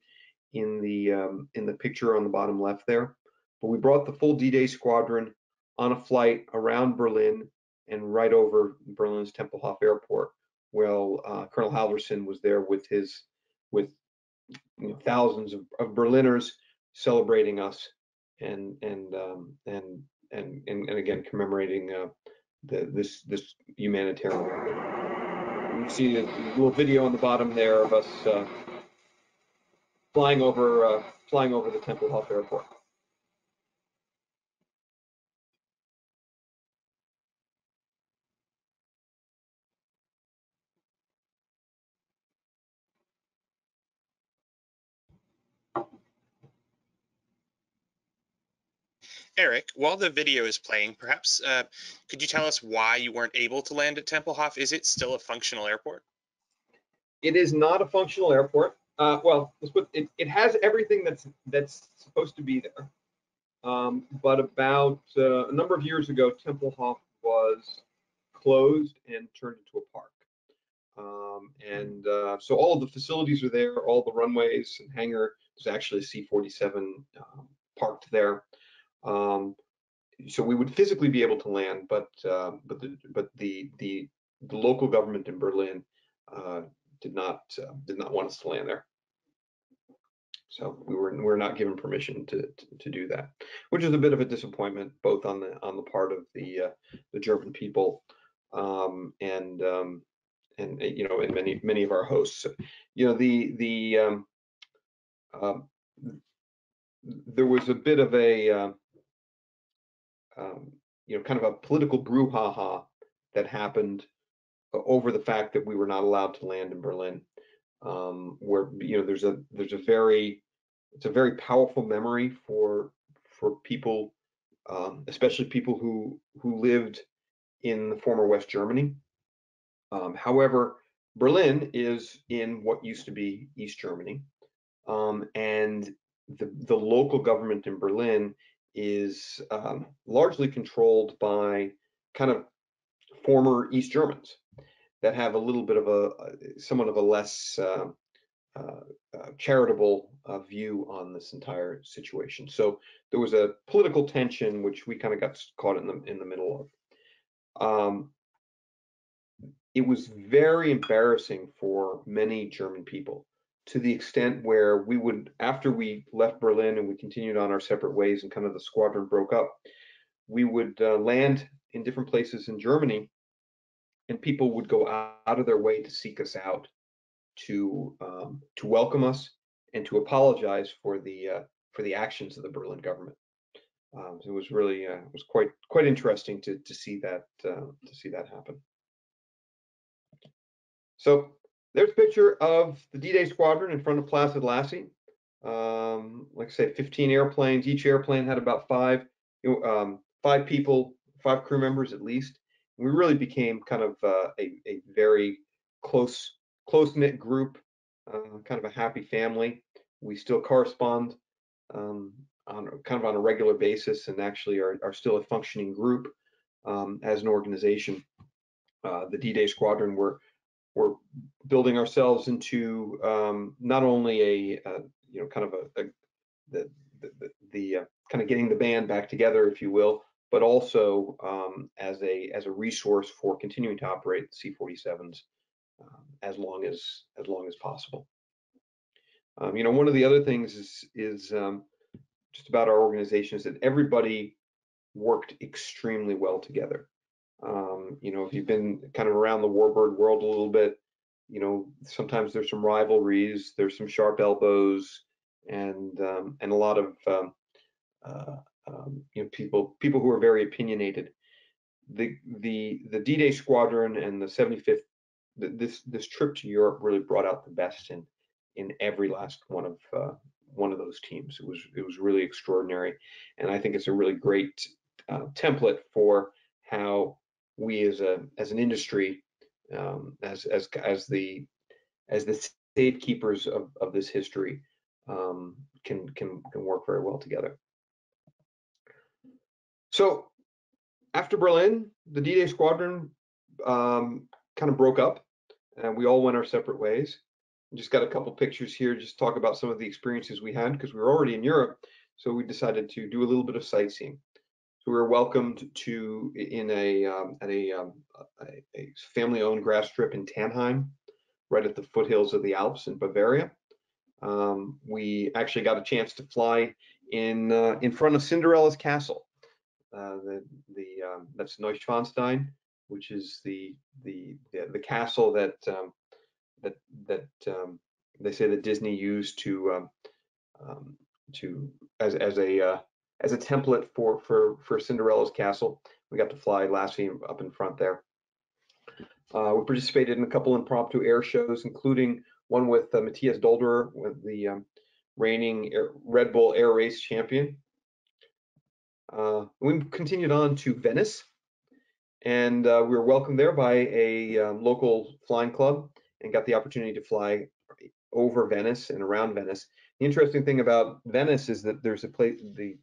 in the um, in the picture on the bottom left there. But we brought the full D-Day squadron on a flight around Berlin and right over Berlin's Tempelhof Airport. Well, uh, Colonel Halverson was there with his, with you know, thousands of, of Berliners celebrating us and and um, and, and and and again commemorating uh, the, this this humanitarian movement. You see a little video on the bottom there of us uh, flying over uh, flying over the Tempelhof Airport. Eric, while the video is playing, perhaps uh, could you tell us why you weren't able to land at Tempelhof? Is it still a functional airport? It is not a functional airport. Uh, well, it, it has everything that's that's supposed to be there. Um, but about uh, a number of years ago, Tempelhof was closed and turned into a park. Um, and uh, so all of the facilities are there, all the runways and hangar. There's actually a C forty-seven um, parked there. Um, so we would physically be able to land, but uh, but the but the, the the local government in Berlin uh, did not uh, did not want us to land there. So we were we were not given permission to, to to do that, which is a bit of a disappointment, both on the on the part of the uh, the German people um, and um, and you know and many many of our hosts. You know the the um, uh, there was a bit of a uh, Um, you know, kind of a political brouhaha that happened over the fact that we were not allowed to land in Berlin. Um, where you know, there's a there's a very it's a very powerful memory for for people, um, especially people who who lived in the former West Germany. Um, however, Berlin is in what used to be East Germany, um, and the the local government in Berlin is um, largely controlled by kind of former East Germans that have a little bit of a, somewhat of a less uh, uh, uh, charitable uh, view on this entire situation. So there was a political tension, which we kind of got caught in the in the middle of. Um, it was very embarrassing for many German people, to the extent where we would, after we left Berlin and we continued on our separate ways and kind of the squadron broke up, we would uh, land in different places in Germany, and people would go out of their way to seek us out, to um, to welcome us, and to apologize for the uh, for the actions of the Berlin government. Um, so it was really uh, it was quite quite interesting to to see that uh, to see that happen. So. There's a picture of the D-Day Squadron in front of Placid Lassie. Um, like I say, fifteen airplanes. Each airplane had about five, um, five people, five crew members at least. And we really became kind of uh, a, a very close, close-knit group, uh, kind of a happy family. We still correspond um, on kind of on a regular basis, and actually are, are still a functioning group um, as an organization. Uh, the D-Day Squadron were. We're building ourselves into um, not only a, a you know kind of a, a the the, the uh, kind of getting the band back together, if you will, but also um, as a as a resource for continuing to operate the C forty-sevens um, as long as as long as possible. Um, you know, one of the other things is is um, just about our organization is that everybody worked extremely well together. Um, you know, if you've been kind of around the warbird world a little bit, you know, sometimes there's some rivalries, there's some sharp elbows, and um, and a lot of um, uh, um, you know people people who are very opinionated. The the the D-Day Squadron and the seventy-fifth, the, this this trip to Europe really brought out the best in in every last one of uh, one of those teams. It was it was really extraordinary, and I think it's a really great uh, template for how we as a as an industry, um, as as as the as the safekeepers of of this history, um, can can can work very well together. So after Berlin, the D-Day Squadron um, kind of broke up, and we all went our separate ways. Just got a couple pictures here, just talk about some of the experiences we had, because we were already in Europe, so we decided to do a little bit of sightseeing. So we were welcomed to in a um, at a, um, a, a family-owned grass strip in Tannheim, right at the foothills of the Alps in Bavaria. Um, we actually got a chance to fly in uh, in front of Cinderella's castle. Uh, the the um, that's Neuschwanstein, which is the the the, the castle that um, that that um, they say that Disney used to um, um, to as as a uh, as a template for for for Cinderella's castle. We got to fly Lassie up in front there. Uh, we participated in a couple impromptu air shows, including one with uh, Matthias Dolderer, with the um, reigning air, Red Bull Air Race champion. Uh, we continued on to Venice, and uh, we were welcomed there by a uh, local flying club and got the opportunity to fly over Venice and around Venice. The interesting thing about Venice is that there's a place, the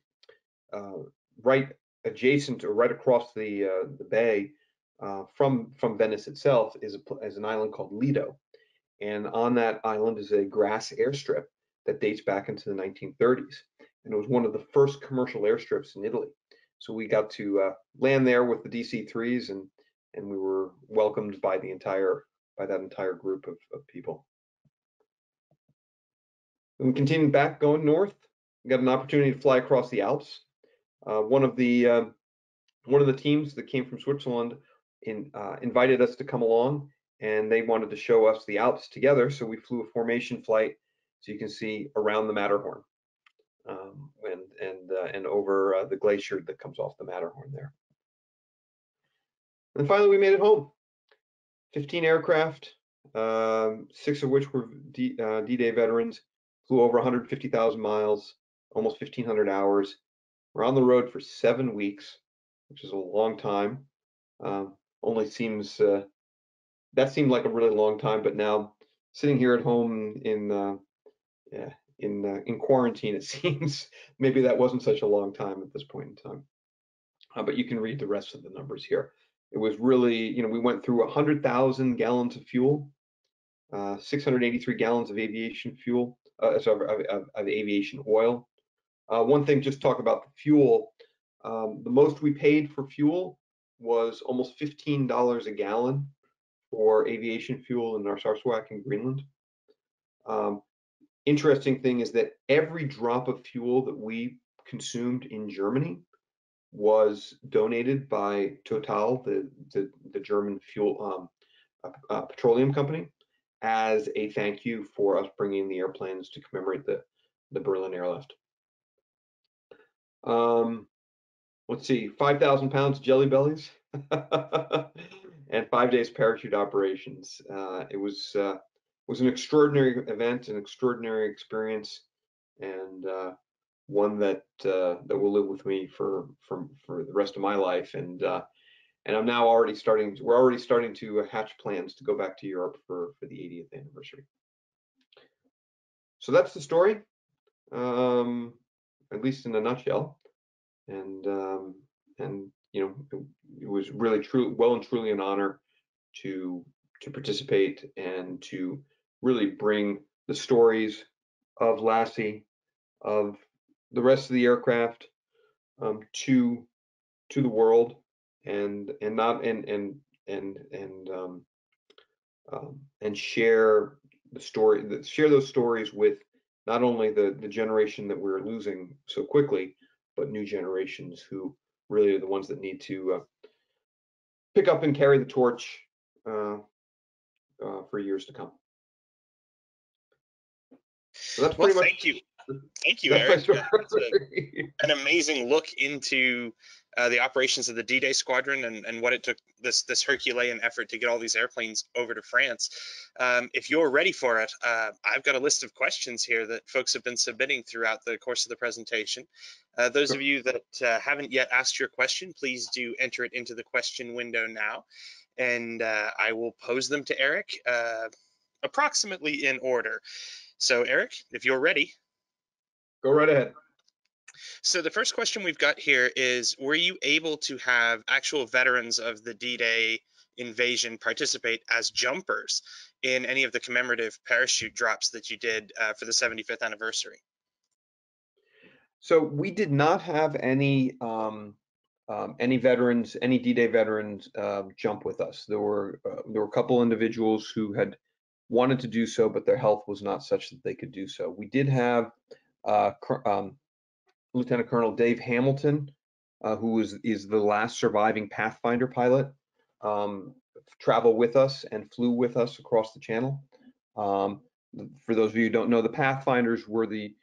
uh, right adjacent or right across the uh, the bay uh, from from Venice itself is, a, is an island called Lido, and on that island is a grass airstrip that dates back into the nineteen thirties, and it was one of the first commercial airstrips in Italy. So we got to uh, land there with the D C threes, and and we were welcomed by the entire by that entire group of, of people. And we continued back going north. We got an opportunity to fly across the Alps. Uh, one of the uh, one of the teams that came from Switzerland in, uh, invited us to come along, and they wanted to show us the Alps together. So we flew a formation flight, so you can see around the Matterhorn um, and and uh, and over uh, the glacier that comes off the Matterhorn there. And finally, we made it home. fifteen aircraft, um, six of which were D, uh, D-Day veterans, flew over one hundred fifty thousand miles, almost fifteen hundred hours. We're on the road for seven weeks, which is a long time. Um, only seems, uh, that seemed like a really long time, but now sitting here at home in uh, yeah, in, uh, in quarantine, it seems maybe that wasn't such a long time at this point in time. Uh, but you can read the rest of the numbers here. It was really, you know, we went through one hundred thousand gallons of fuel, uh, six hundred eighty-three gallons of aviation fuel, uh, sorry, of, of, of aviation oil. Uh, one thing, just talk about the fuel. Um, the most we paid for fuel was almost fifteen dollars a gallon for aviation fuel in Narsarsuaq in Greenland. Um, interesting thing is that every drop of fuel that we consumed in Germany was donated by Total, the, the, the German fuel um, uh, uh, petroleum company, as a thank you for us bringing the airplanes to commemorate the, the Berlin Airlift. Um, let's see, five thousand pounds jelly bellies and five days parachute operations. Uh, it was uh, was an extraordinary event, an extraordinary experience, and uh, one that uh, that will live with me for for for the rest of my life. And uh, and I'm now already starting. To, we're already starting to hatch plans to go back to Europe for for the eightieth anniversary. So that's the story. Um, at least in a nutshell, and um, and you know it, it was really true, well and truly an honor to to participate and to really bring the stories of Lassie, of the rest of the aircraft, um, to to the world, and and not and and and and um, um, and share the story, share those stories with. Not only the, the generation that we're losing so quickly, but new generations who really are the ones that need to uh, pick up and carry the torch uh, uh, for years to come. So that's pretty well, much. Thank you, thank you, Eric. That's a, an amazing look into uh, the operations of the D-Day Squadron and, and what it took this this Herculean effort to get all these airplanes over to France. Um, if you're ready for it, uh, I've got a list of questions here that folks have been submitting throughout the course of the presentation. Uh, those sure. of you that uh, haven't yet asked your question, please do enter it into the question window now, and uh, I will pose them to Eric uh, approximately in order. So Eric, if you're ready. Go right ahead. So the first question we've got here is, were you able to have actual veterans of the D-Day invasion participate as jumpers in any of the commemorative parachute drops that you did uh, for the seventy-fifth anniversary? So we did not have any um, um, any veterans, any D-Day veterans uh, jump with us. There were uh, there were a couple individuals who had wanted to do so, but their health was not such that they could do so. We did have uh, um, Lieutenant Colonel Dave Hamilton, uh, who is, is the last surviving Pathfinder pilot, um, traveled with us and flew with us across the channel. Um, for those of you who don't know, the Pathfinders were the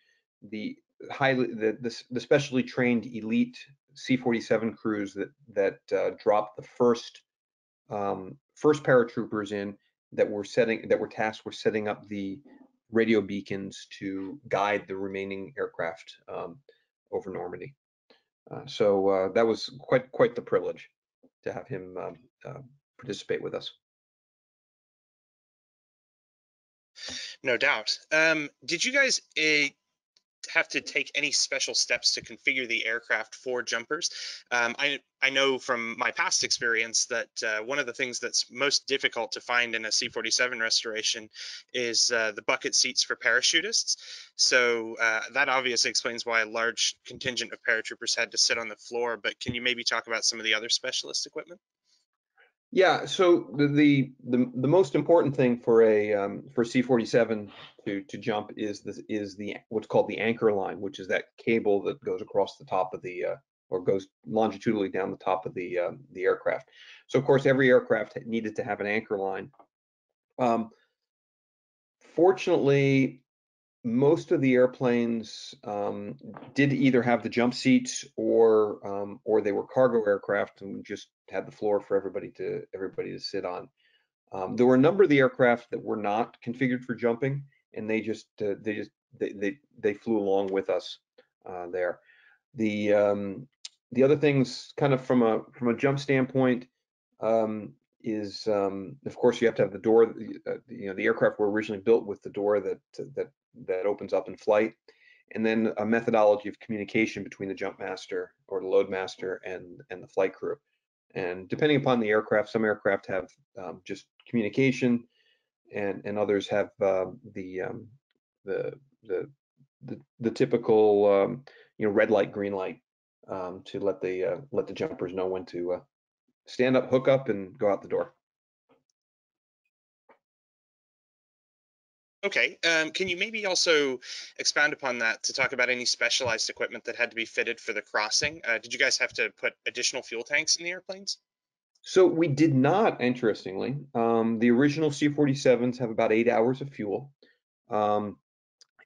the highly the, the, the specially trained elite C forty-seven crews that that uh, dropped the first um, first paratroopers in that were setting that were tasked with setting up the radio beacons to guide the remaining aircraft um, over Normandy. Uh, so uh, that was quite quite the privilege to have him um, uh, participate with us. No doubt. Um, did you guys uh, have to take any special steps to configure the aircraft for jumpers? Um, I, I know from my past experience that uh, one of the things that's most difficult to find in a C forty-seven restoration is uh, the bucket seats for parachutists. So uh, that obviously explains why a large contingent of paratroopers had to sit on the floor, but can you maybe talk about some of the other specialist equipment? Yeah, so the, the the the most important thing for a um, for C forty-seven to to jump is the is the what's called the anchor line, which is that cable that goes across the top of the uh, or goes longitudinally down the top of the uh, the aircraft. So of course every aircraft needed to have an anchor line. Um, fortunately, most of the airplanes um, did either have the jump seats or um, or they were cargo aircraft and just had the floor for everybody to everybody to sit on. Um, there were a number of the aircraft that were not configured for jumping, and they just uh, they just they, they they flew along with us uh, there. The um, the other things, kind of from a from a jump standpoint, um, is um, of course you have to have the door. Uh, you know, the aircraft were originally built with the door that that that opens up in flight, and then a methodology of communication between the jump master or the load master and and the flight crew. And depending upon the aircraft, some aircraft have um, just communication, and and others have uh, the, um, the the the the typical um, you know, red light, green light um, to let the uh, let the jumpers know when to uh, stand up, hook up, and go out the door. Okay, um, can you maybe also expound upon that to talk about any specialized equipment that had to be fitted for the crossing? Uh, did you guys have to put additional fuel tanks in the airplanes? So we did not, interestingly. Um, the original C forty-sevens have about eight hours of fuel. Um,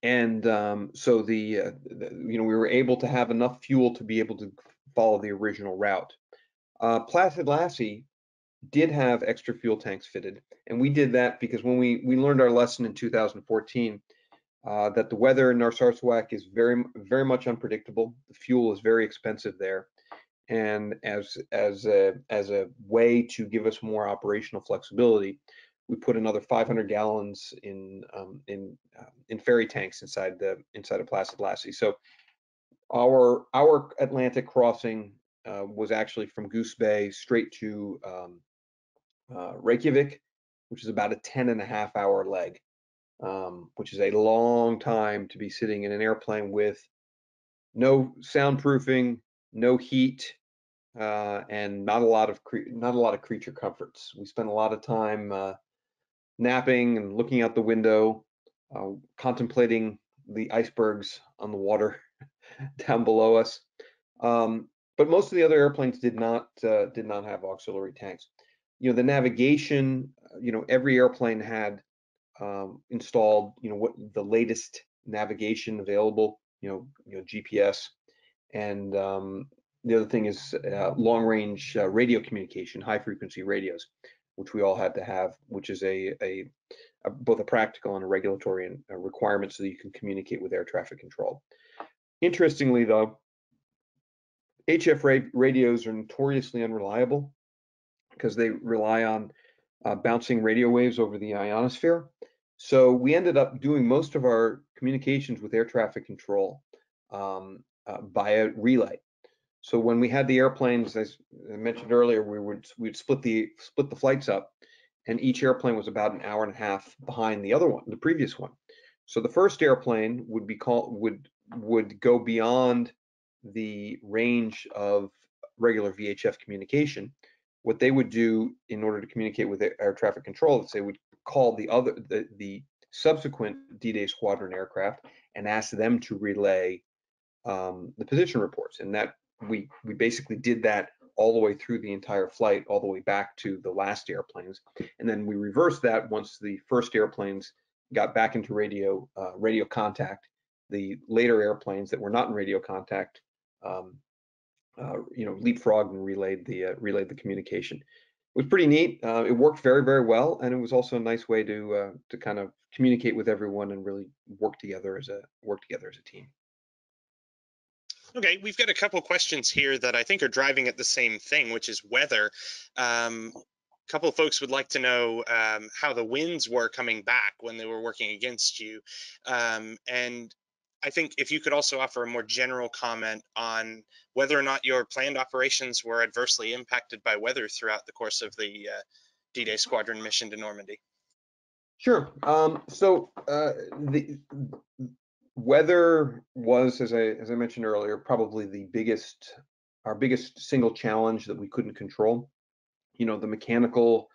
and um, so the, uh, the, you know, we were able to have enough fuel to be able to follow the original route. Uh, Placid Lassie did have extra fuel tanks fitted, and we did that because when we we learned our lesson in two thousand fourteen uh, that the weather in Narsarsuaq is very very much unpredictable. The fuel is very expensive there, and as as a as a way to give us more operational flexibility, we put another five hundred gallons in um, in uh, in ferry tanks inside the inside of Placid Lassie. So our our Atlantic crossing uh, was actually from Goose Bay straight to um, Uh, Reykjavik, which is about a ten and a half hour leg, um, which is a long time to be sitting in an airplane with no soundproofing, no heat, uh, and not a lot of cre not a lot of creature comforts. We spent a lot of time uh, napping and looking out the window, uh, contemplating the icebergs on the water down below us. Um, but most of the other airplanes did not uh, did not have auxiliary tanks. You know, the navigation, you know, every airplane had um, installed, you know, what the latest navigation available, you know, you know, G P S. And um, the other thing is uh, long range uh, radio communication, high frequency radios, which we all had to have, which is a, a, a both a practical and a regulatory requirement so that you can communicate with air traffic control. Interestingly, though, H F ra radios are notoriously unreliable, because they rely on uh, bouncing radio waves over the ionosphere. So we ended up doing most of our communications with air traffic control um, uh, via relay. So when we had the airplanes, as I mentioned earlier, we would we'd split the split the flights up, and each airplane was about an hour and a half behind the other one, the previous one. So the first airplane would be called would would go beyond the range of regular V H F communication. What they would do in order to communicate with air traffic control is they would call the other, the, the subsequent D-Day Squadron aircraft and ask them to relay um, the position reports. And that we, we basically did that all the way through the entire flight, all the way back to the last airplanes. And then we reversed that once the first airplanes got back into radio uh, radio contact. The later airplanes that were not in radio contact, um, uh, you know, leapfrogged and relayed the uh, relayed the communication. It was pretty neat. Uh, it worked very, very well, and it was also a nice way to uh, to kind of communicate with everyone and really work together as a work together as a team. Okay, we've got a couple questions here that I think are driving at the same thing, which is weather. Um, a couple of folks would like to know um, how the winds were coming back when they were working against you, um, and I think if you could also offer a more general comment on whether or not your planned operations were adversely impacted by weather throughout the course of the uh, D-Day Squadron mission to Normandy. Sure. Um, so uh, the weather was, as I as I mentioned earlier, probably the biggest, our biggest single challenge that we couldn't control. You know, the mechanical,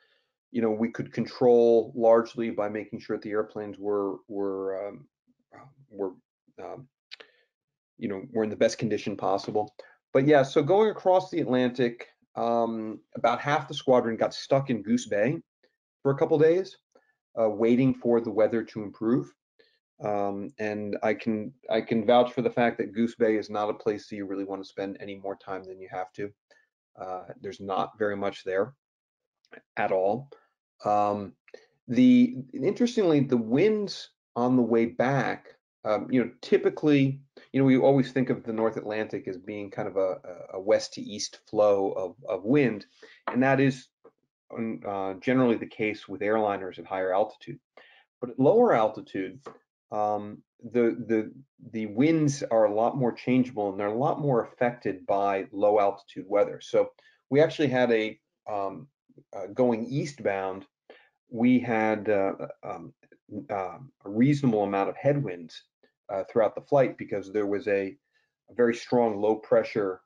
you know, we could control largely by making sure that the airplanes were were um, were Um, you know, we're in the best condition possible. But yeah, so going across the Atlantic, um, about half the squadron got stuck in Goose Bay for a couple days, uh, waiting for the weather to improve. Um, and I can I can vouch for the fact that Goose Bay is not a place that you really want to spend any more time than you have to. Uh, there's not very much there at all. Um, the interestingly, the winds on the way back. Um, you know, typically, you know, we always think of the North Atlantic as being kind of a, a west to east flow of, of wind, and that is uh, generally the case with airliners at higher altitude. But at lower altitude, um, the the the winds are a lot more changeable, and they're a lot more affected by low altitude weather. So we actually had a um, uh, going eastbound, we had uh, um, uh, a reasonable amount of headwinds Uh, throughout the flight, because there was a, a very strong low pressure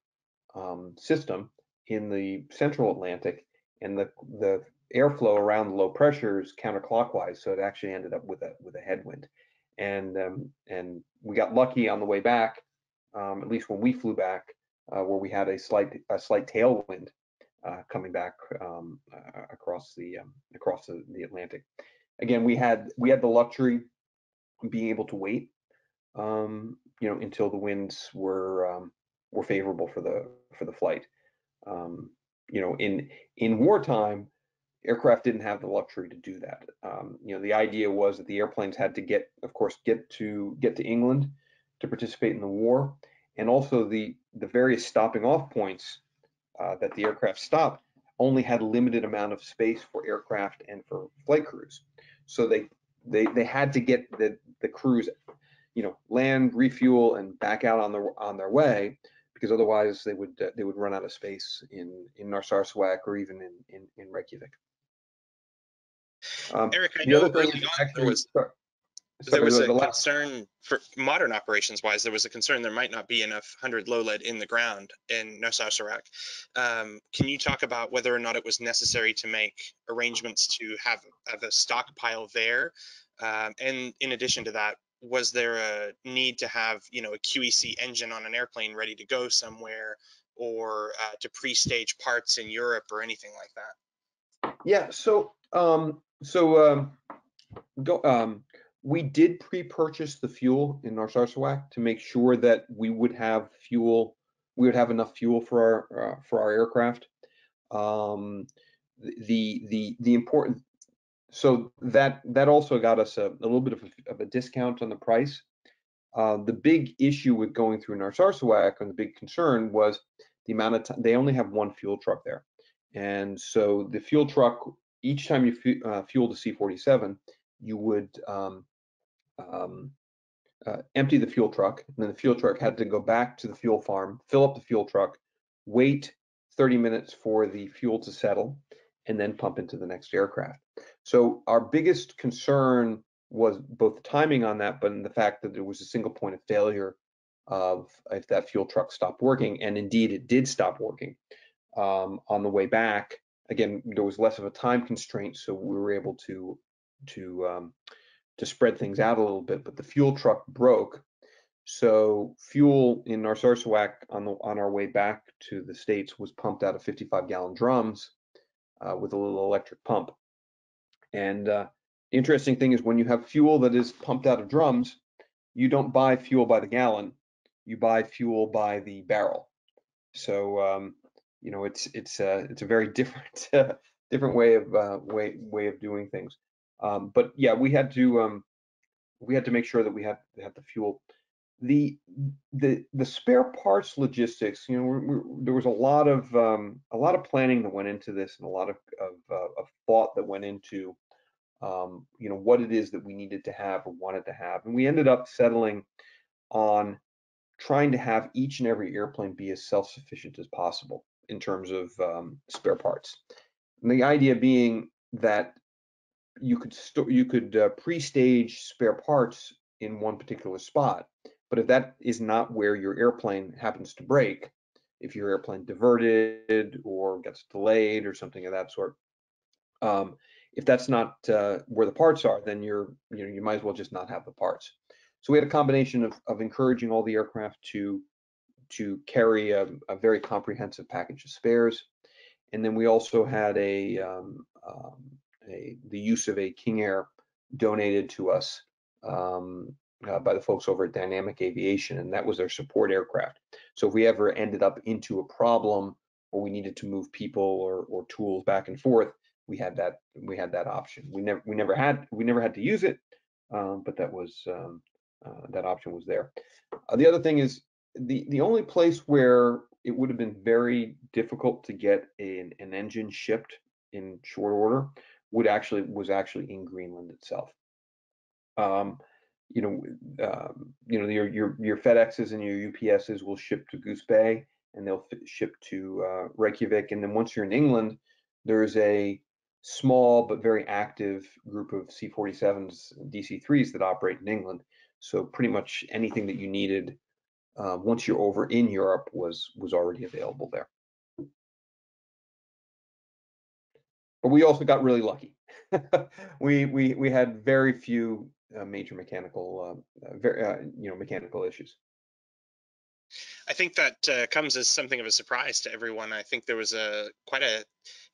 um, system in the central Atlantic, and the, the airflow around the low pressure is counterclockwise, so it actually ended up with a with a headwind. And um, and we got lucky on the way back, um, at least when we flew back, uh, where we had a slight a slight tailwind uh, coming back um, uh, across the um, across the, the Atlantic. Again, we had we had the luxury of being able to wait um you know until the winds were um were favorable for the for the flight. um you know in in wartime, aircraft didn't have the luxury to do that. um you know the idea was that the airplanes had to get of course get to get to England to participate in the war, and also the the various stopping off points uh that the aircraft stopped only had a limited amount of space for aircraft and for flight crews, so they they they had to get the the crews you know, land, refuel, and back out on their on their way, because otherwise they would uh, they would run out of space in in Narsarsuaq or even in in, in Reykjavik. Um, Eric, I the know other thing actually, there was sorry, there was, was a concern for modern operations wise. There was a concern there might not be enough hundred low lead in the ground in Narsarsuaq. Um, can you talk about whether or not it was necessary to make arrangements to have, have a stockpile there, um, and in addition to that, was there a need to have, you know, a Q E C engine on an airplane ready to go somewhere, or uh, to pre-stage parts in Europe or anything like that? Yeah, so um, so um, go, um, we did pre-purchase the fuel in Narsarsuaq to make sure that we would have fuel, we would have enough fuel for our uh, for our aircraft. Um, the the the important. So that that also got us a, a little bit of a, of a discount on the price. Uh, the big issue with going through Narsarsuaq, and the big concern, was the amount of time. They only have one fuel truck there, and so the fuel truck, each time you fu uh, fueled a C forty-seven, you would um, um, uh, empty the fuel truck, and then the fuel truck had to go back to the fuel farm, fill up the fuel truck, wait thirty minutes for the fuel to settle, and then pump into the next aircraft. So our biggest concern was both timing on that, but in the fact that there was a single point of failure of if that fuel truck stopped working, and indeed it did stop working. Um, on the way back, again, there was less of a time constraint, so we were able to to um, to spread things out a little bit. But the fuel truck broke, So fuel in Narsarsuaq on the on our way back to the States was pumped out of fifty-five gallon drums uh, with a little electric pump. And uh, interesting thing is, when you have fuel that is pumped out of drums, you don't buy fuel by the gallon, you buy fuel by the barrel. So um, you know, it's it's uh, it's a very different uh, different way of uh, way way of doing things. Um, but yeah, we had to um, we had to make sure that we had had the fuel. The the the spare parts logistics, you know, we're, we're, there was a lot of um, a lot of planning that went into this, and a lot of of, uh, of thought that went into um, you know, what it is that we needed to have or wanted to have, and we ended up settling on trying to have each and every airplane be as self-sufficient as possible in terms of um, spare parts. And the idea being that you could you could uh, pre-stage spare parts in one particular spot. But if that is not where your airplane happens to break, if your airplane diverted or gets delayed or something of that sort, um, if that's not uh, where the parts are, then you're, you know, you might as well just not have the parts. So we had a combination of, of encouraging all the aircraft to to carry a, a very comprehensive package of spares, and then we also had a, um, um, a the use of a King Air donated to us um, Uh, by the folks over at Dynamic Aviation, and that was their support aircraft. So if we ever ended up into a problem or we needed to move people or, or tools back and forth, we had that we had that option. We never we never had we never had to use it, um, but that was um, uh, that option was there. Uh, the other thing is, the the only place where it would have been very difficult to get an, an engine shipped in short order would actually was actually in Greenland itself. Um, You know, um, you know, your your your FedExes and your U P Ss will ship to Goose Bay, and they'll ship to uh, Reykjavik. And then once you're in England, there's a small but very active group of C forty-sevens and D C threes that operate in England. So pretty much anything that you needed uh, once you're over in Europe was was already available there. But we also got really lucky. we we we had very few. Uh, major mechanical, uh, very, uh, you know, mechanical issues. I think that uh, comes as something of a surprise to everyone. I think there was a quite a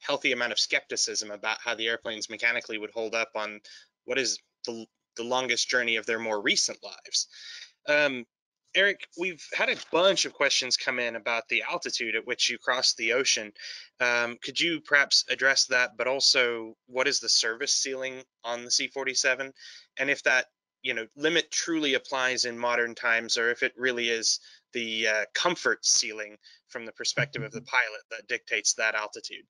healthy amount of skepticism about how the airplanes mechanically would hold up on what is the the longest journey of their more recent lives. Um, Eric, we've had a bunch of questions come in about the altitude at which you crossed the ocean. Um, could you perhaps address that, but also what is the service ceiling on the C forty-seven? And if that, you know, limit truly applies in modern times, or if it really is the uh, comfort ceiling from the perspective of the pilot that dictates that altitude.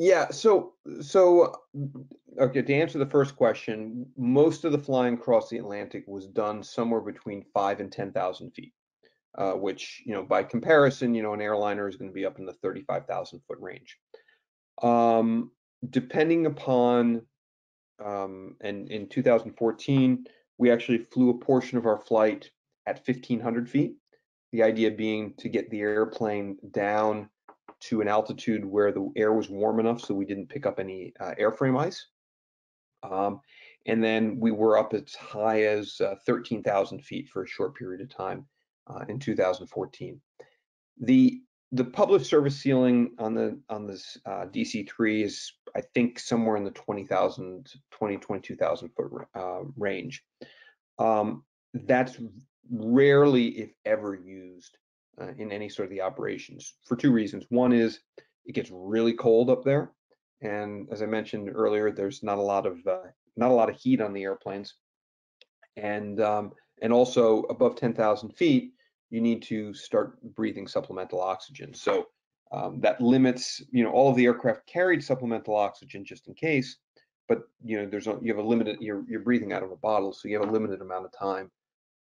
Yeah, so, so okay, to answer the first question, most of the flying across the Atlantic was done somewhere between five and ten thousand feet, uh, which, you know, by comparison, you know, an airliner is going to be up in the thirty-five thousand foot range. Um, depending upon, um, and in two thousand fourteen, we actually flew a portion of our flight at fifteen hundred feet, the idea being to get the airplane down to an altitude where the air was warm enough so we didn't pick up any uh, airframe ice. Um, and then we were up as high as uh, thirteen thousand feet for a short period of time uh, in two thousand fourteen. The the published service ceiling on the on this uh, D C three is, I think, somewhere in the twenty thousand, twenty, twenty-two thousand foot uh, range. Um, that's rarely, if ever, used Uh, in any sort of the operations for two reasons. One is it gets really cold up there, and as I mentioned earlier, there's not a lot of uh, not a lot of heat on the airplanes, and um, and also above ten thousand feet, you need to start breathing supplemental oxygen. So um, that limits, you know, all of the aircraft carried supplemental oxygen just in case, but you know, there's a, you have a limited you're you're breathing out of a bottle, so you have a limited amount of time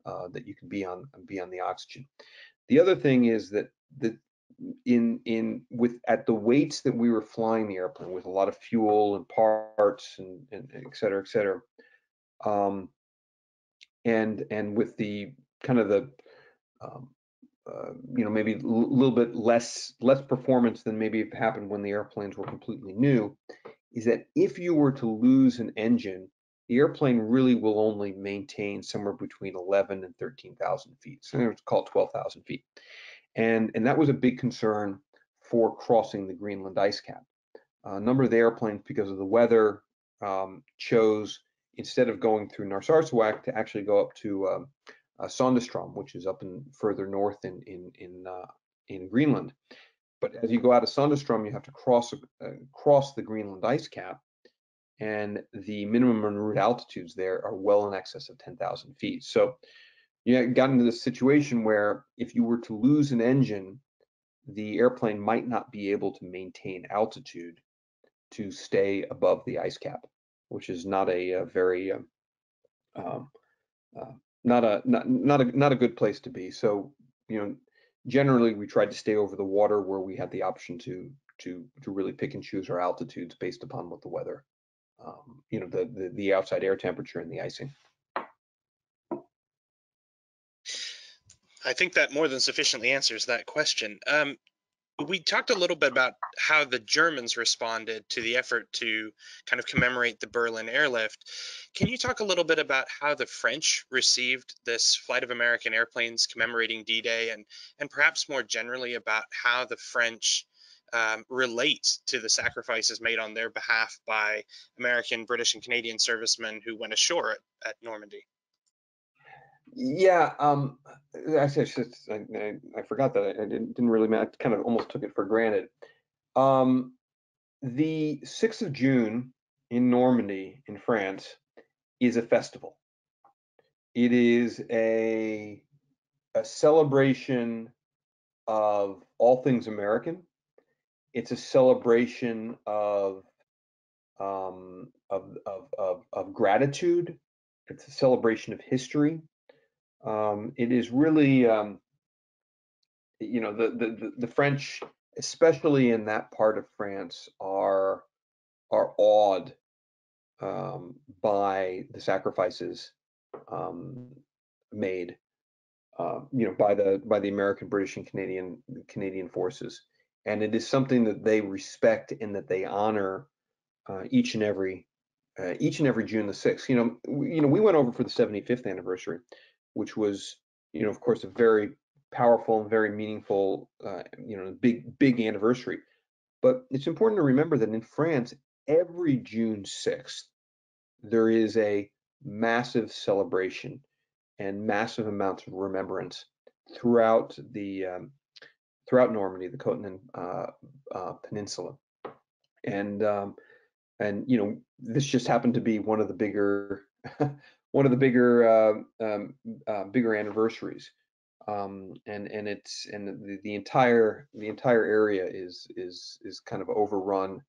uh, that you can be on be on the oxygen. The other thing is that the in in with at the weights that we were flying the airplane with, a lot of fuel and parts and, and et cetera, et cetera, um, and and with the kind of the um, uh, you know, maybe a little bit less less performance than maybe happened when the airplanes were completely new, is that if you were to lose an engine, the airplane really will only maintain somewhere between eleven and thirteen thousand feet. So it's called twelve thousand feet. And, and that was a big concern for crossing the Greenland ice cap. A number of the airplanes, because of the weather, um, chose, instead of going through Narsarsuaq, to actually go up to um, uh, Sondestrom, which is up in further north in, in, in, uh, in Greenland. But as you go out of Sondestrom, you have to cross, uh, cross the Greenland ice cap, and the minimum en route altitudes there are well in excess of ten thousand feet. So you got into this situation where if you were to lose an engine, the airplane might not be able to maintain altitude to stay above the ice cap, which is not a, a very um, um, uh, not a not not a not a good place to be. So you know, generally we tried to stay over the water where we had the option to to to really pick and choose our altitudes based upon what the weather, um, you know, the, the the outside air temperature and the icing. I think that more than sufficiently answers that question. Um, we talked a little bit about how the Germans responded to the effort to kind of commemorate the Berlin airlift. Can you talk a little bit about how the French received this flight of American airplanes commemorating D-Day, and, and perhaps more generally about how the French um, relate to the sacrifices made on their behalf by American, British, and Canadian servicemen who went ashore at, at Normandy? Yeah, um, actually, I, I, I forgot that. I didn't, didn't really, I kind of almost took it for granted. Um, the sixth of June in Normandy, in France, is a festival. It is a, a celebration of all things American. It's a celebration of, um, of, of, of, of gratitude. It's a celebration of history. Um, it is really, um, you know, the, the the French, especially in that part of France, are are awed um, by the sacrifices um, made, uh, you know, by the by the American, British, and Canadian Canadian forces, and it is something that they respect and that they honor uh, each and every uh, each and every June the sixth. You know, we, you know, we went over for the seventy-fifth anniversary, which was, you know, of course, a very powerful and very meaningful, uh, you know, big, big anniversary. But it's important to remember that in France, every June sixth, there is a massive celebration and massive amounts of remembrance throughout the um, throughout Normandy, the Cotentin uh, uh, Peninsula, and um, and you know, this just happened to be one of the bigger. one of the bigger uh, um, uh, bigger anniversaries, um, and and it's and the, the entire the entire area is is is kind of overrun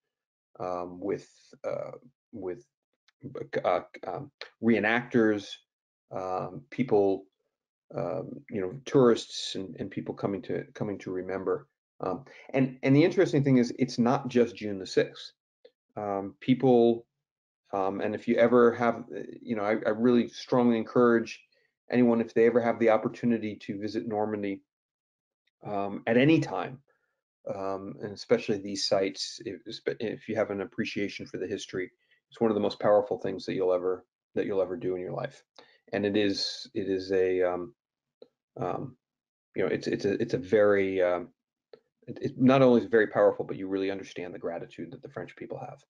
um, with uh, with uh, um, reenactors, um, people, um, you know, tourists and, and people coming to coming to remember. Um, and and the interesting thing is, it's not just June the sixth. Um, people. Um, and if you ever have, you know, I, I really strongly encourage anyone, if they ever have the opportunity to visit Normandy um, at any time, um, and especially these sites, if, if you have an appreciation for the history, it's one of the most powerful things that you'll ever that you'll ever do in your life. And it is it is a, um, um, you know, it's it's a it's a very um, it, it not only is very powerful, but you really understand the gratitude that the French people have.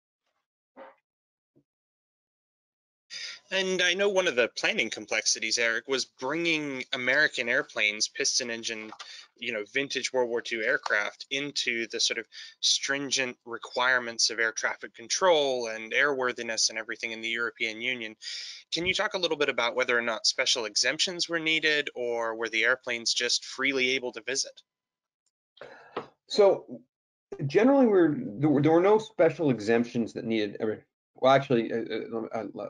And I know one of the planning complexities, Eric, was bringing American airplanes, piston engine, you know, vintage World War Two aircraft into the sort of stringent requirements of air traffic control and airworthiness and everything in the European Union. Can you talk a little bit about whether or not special exemptions were needed, or were the airplanes just freely able to visit? So generally, we're, there, were, there were no special exemptions that needed, I mean, well, actually, uh, uh, uh,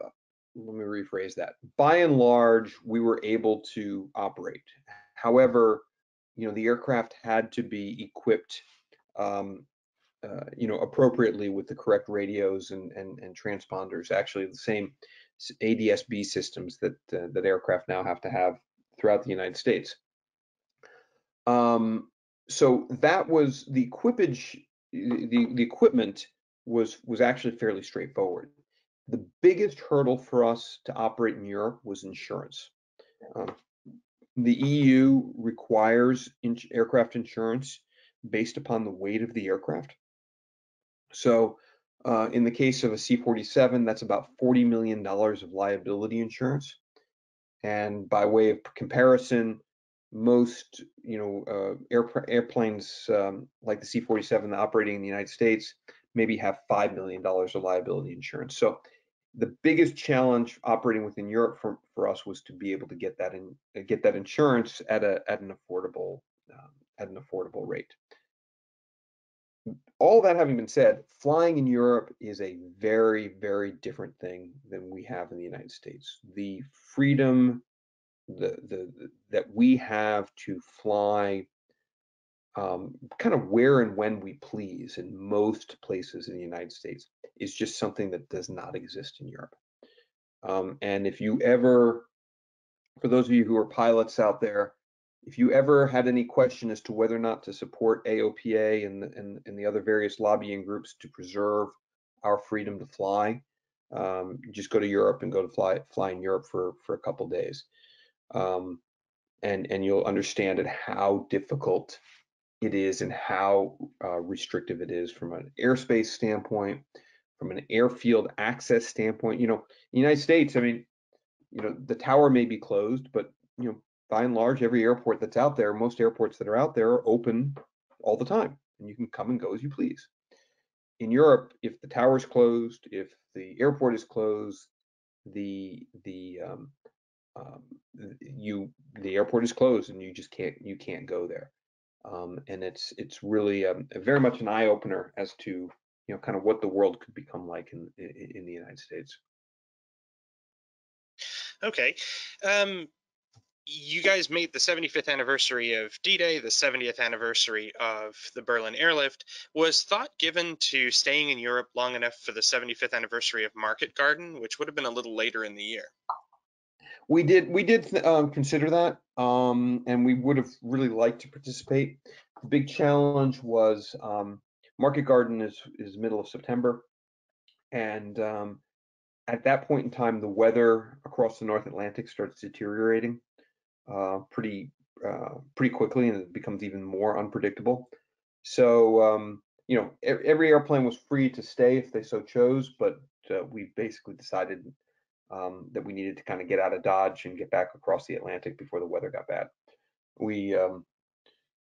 let me rephrase that. By and large, we were able to operate. However, you know, the aircraft had to be equipped, um, uh, you know, appropriately with the correct radios and and, and transponders. Actually, the same A D S B systems that uh, that aircraft now have to have throughout the United States. Um, so that was the equipage. The the equipment was was actually fairly straightforward. The biggest hurdle for us to operate in Europe was insurance. Um, the E U requires in aircraft insurance based upon the weight of the aircraft. So uh, in the case of a C forty-seven, that's about forty million dollars of liability insurance. And by way of comparison, most you know uh, air, airplanes um, like the C forty-seven operating in the United States maybe have five million dollars of liability insurance. So the biggest challenge operating within Europe for, for us was to be able to get that in, get that insurance at a at an affordable um, at an affordable rate. All that having been said, flying in Europe is a very, very different thing than we have in the United States. The freedom the, the, the that we have to fly um, kind of where and when we please in most places in the United States is just something that does not exist in Europe. Um, and if you ever, for those of you who are pilots out there, if you ever had any question as to whether or not to support A O P A and, and, and the other various lobbying groups to preserve our freedom to fly, um, just go to Europe and go to fly, fly in Europe for, for a couple days. Um, and, and you'll understand it, how difficult it is and how uh, restrictive it is from an airspace standpoint, from an airfield access standpoint. You know, in the United States, I mean, you know, the tower may be closed, but, you know, by and large, every airport that's out there, most airports that are out there are open all the time, and you can come and go as you please. In Europe, if the tower is closed, if the airport is closed, the the um, um, you the airport is closed, and you just can't you can't go there. Um, and it's it's really um, very much an eye opener as to you know kind of what the world could become like in in, in the United States. Okay. Um... You guys made the seventy-fifth anniversary of D-Day, the seventieth anniversary of the Berlin Airlift. Was thought given to staying in Europe long enough for the seventy-fifth anniversary of Market Garden, which would have been a little later in the year? We did we did um, consider that, um, and we would have really liked to participate. The big challenge was um, Market Garden is, is middle of September, and um, at that point in time, the weather across the North Atlantic starts deteriorating. Uh, pretty uh, pretty quickly, and it becomes even more unpredictable. So um, you know, every airplane was free to stay if they so chose, but uh, we basically decided um, that we needed to kind of get out of Dodge and get back across the Atlantic before the weather got bad. We um,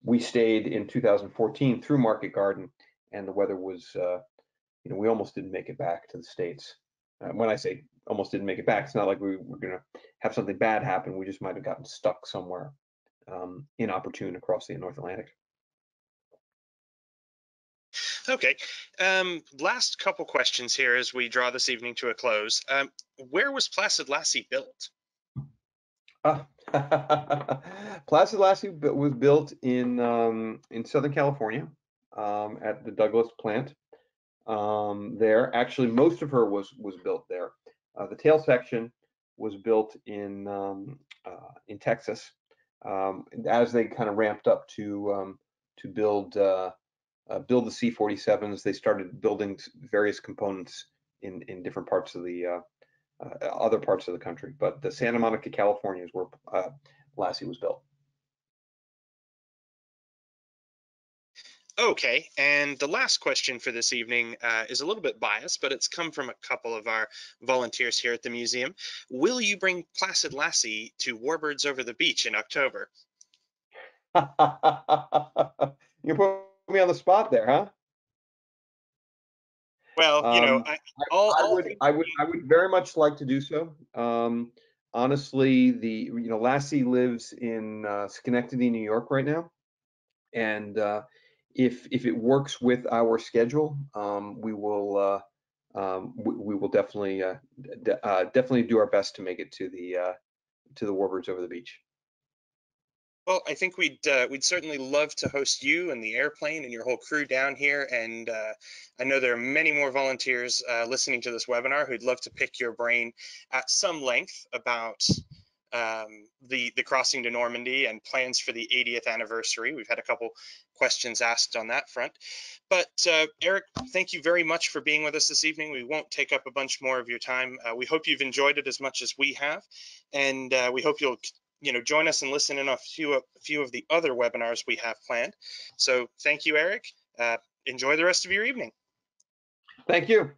we stayed in two thousand fourteen through Market Garden, and the weather was uh, you know we almost didn't make it back to the States. Uh, when I say almost didn't make it back, it's not like we were going to have something bad happen. We just might have gotten stuck somewhere um, inopportune across the North Atlantic. Okay. Um, last couple questions here as we draw this evening to a close. Um, where was Placid Lassie built? Uh, Placid Lassie was built in um, in Southern California um, at the Douglas plant. Um, there, actually, most of her was was built there. Uh, the tail section was built in um, uh, in Texas um, as they kind of ramped up to um, to build uh, uh, build the C forty-sevens. They started building various components in in different parts of the uh, uh, other parts of the country. But the Santa Monica, California, is where uh, Lassie was built. Okay, and the last question for this evening uh, is a little bit biased, but it's come from a couple of our volunteers here at the museum. Will you bring Placid Lassie to Warbirds Over the Beach in October? You put me on the spot there, huh? Well, you know, um, I, all, I, I, would, I would, I would very much like to do so. Um, honestly, the you know Lassie lives in uh, Schenectady, New York, right now, and uh, If if it works with our schedule, um, we will uh, um, we, we will definitely uh, de uh, definitely do our best to make it to the uh, to the Warbirds Over the Beach. Well, I think we'd uh, we'd certainly love to host you and the airplane and your whole crew down here. And uh, I know there are many more volunteers uh, listening to this webinar who'd love to pick your brain at some length about um, the, the crossing to Normandy and plans for the eightieth anniversary. We've had a couple questions asked on that front. But uh, Eric, thank you very much for being with us this evening. We won't take up a bunch more of your time. Uh, we hope you've enjoyed it as much as we have, and uh, we hope you'll you know, join us and listen in a few, a few of the other webinars we have planned. So thank you, Eric. Uh, enjoy the rest of your evening. Thank you.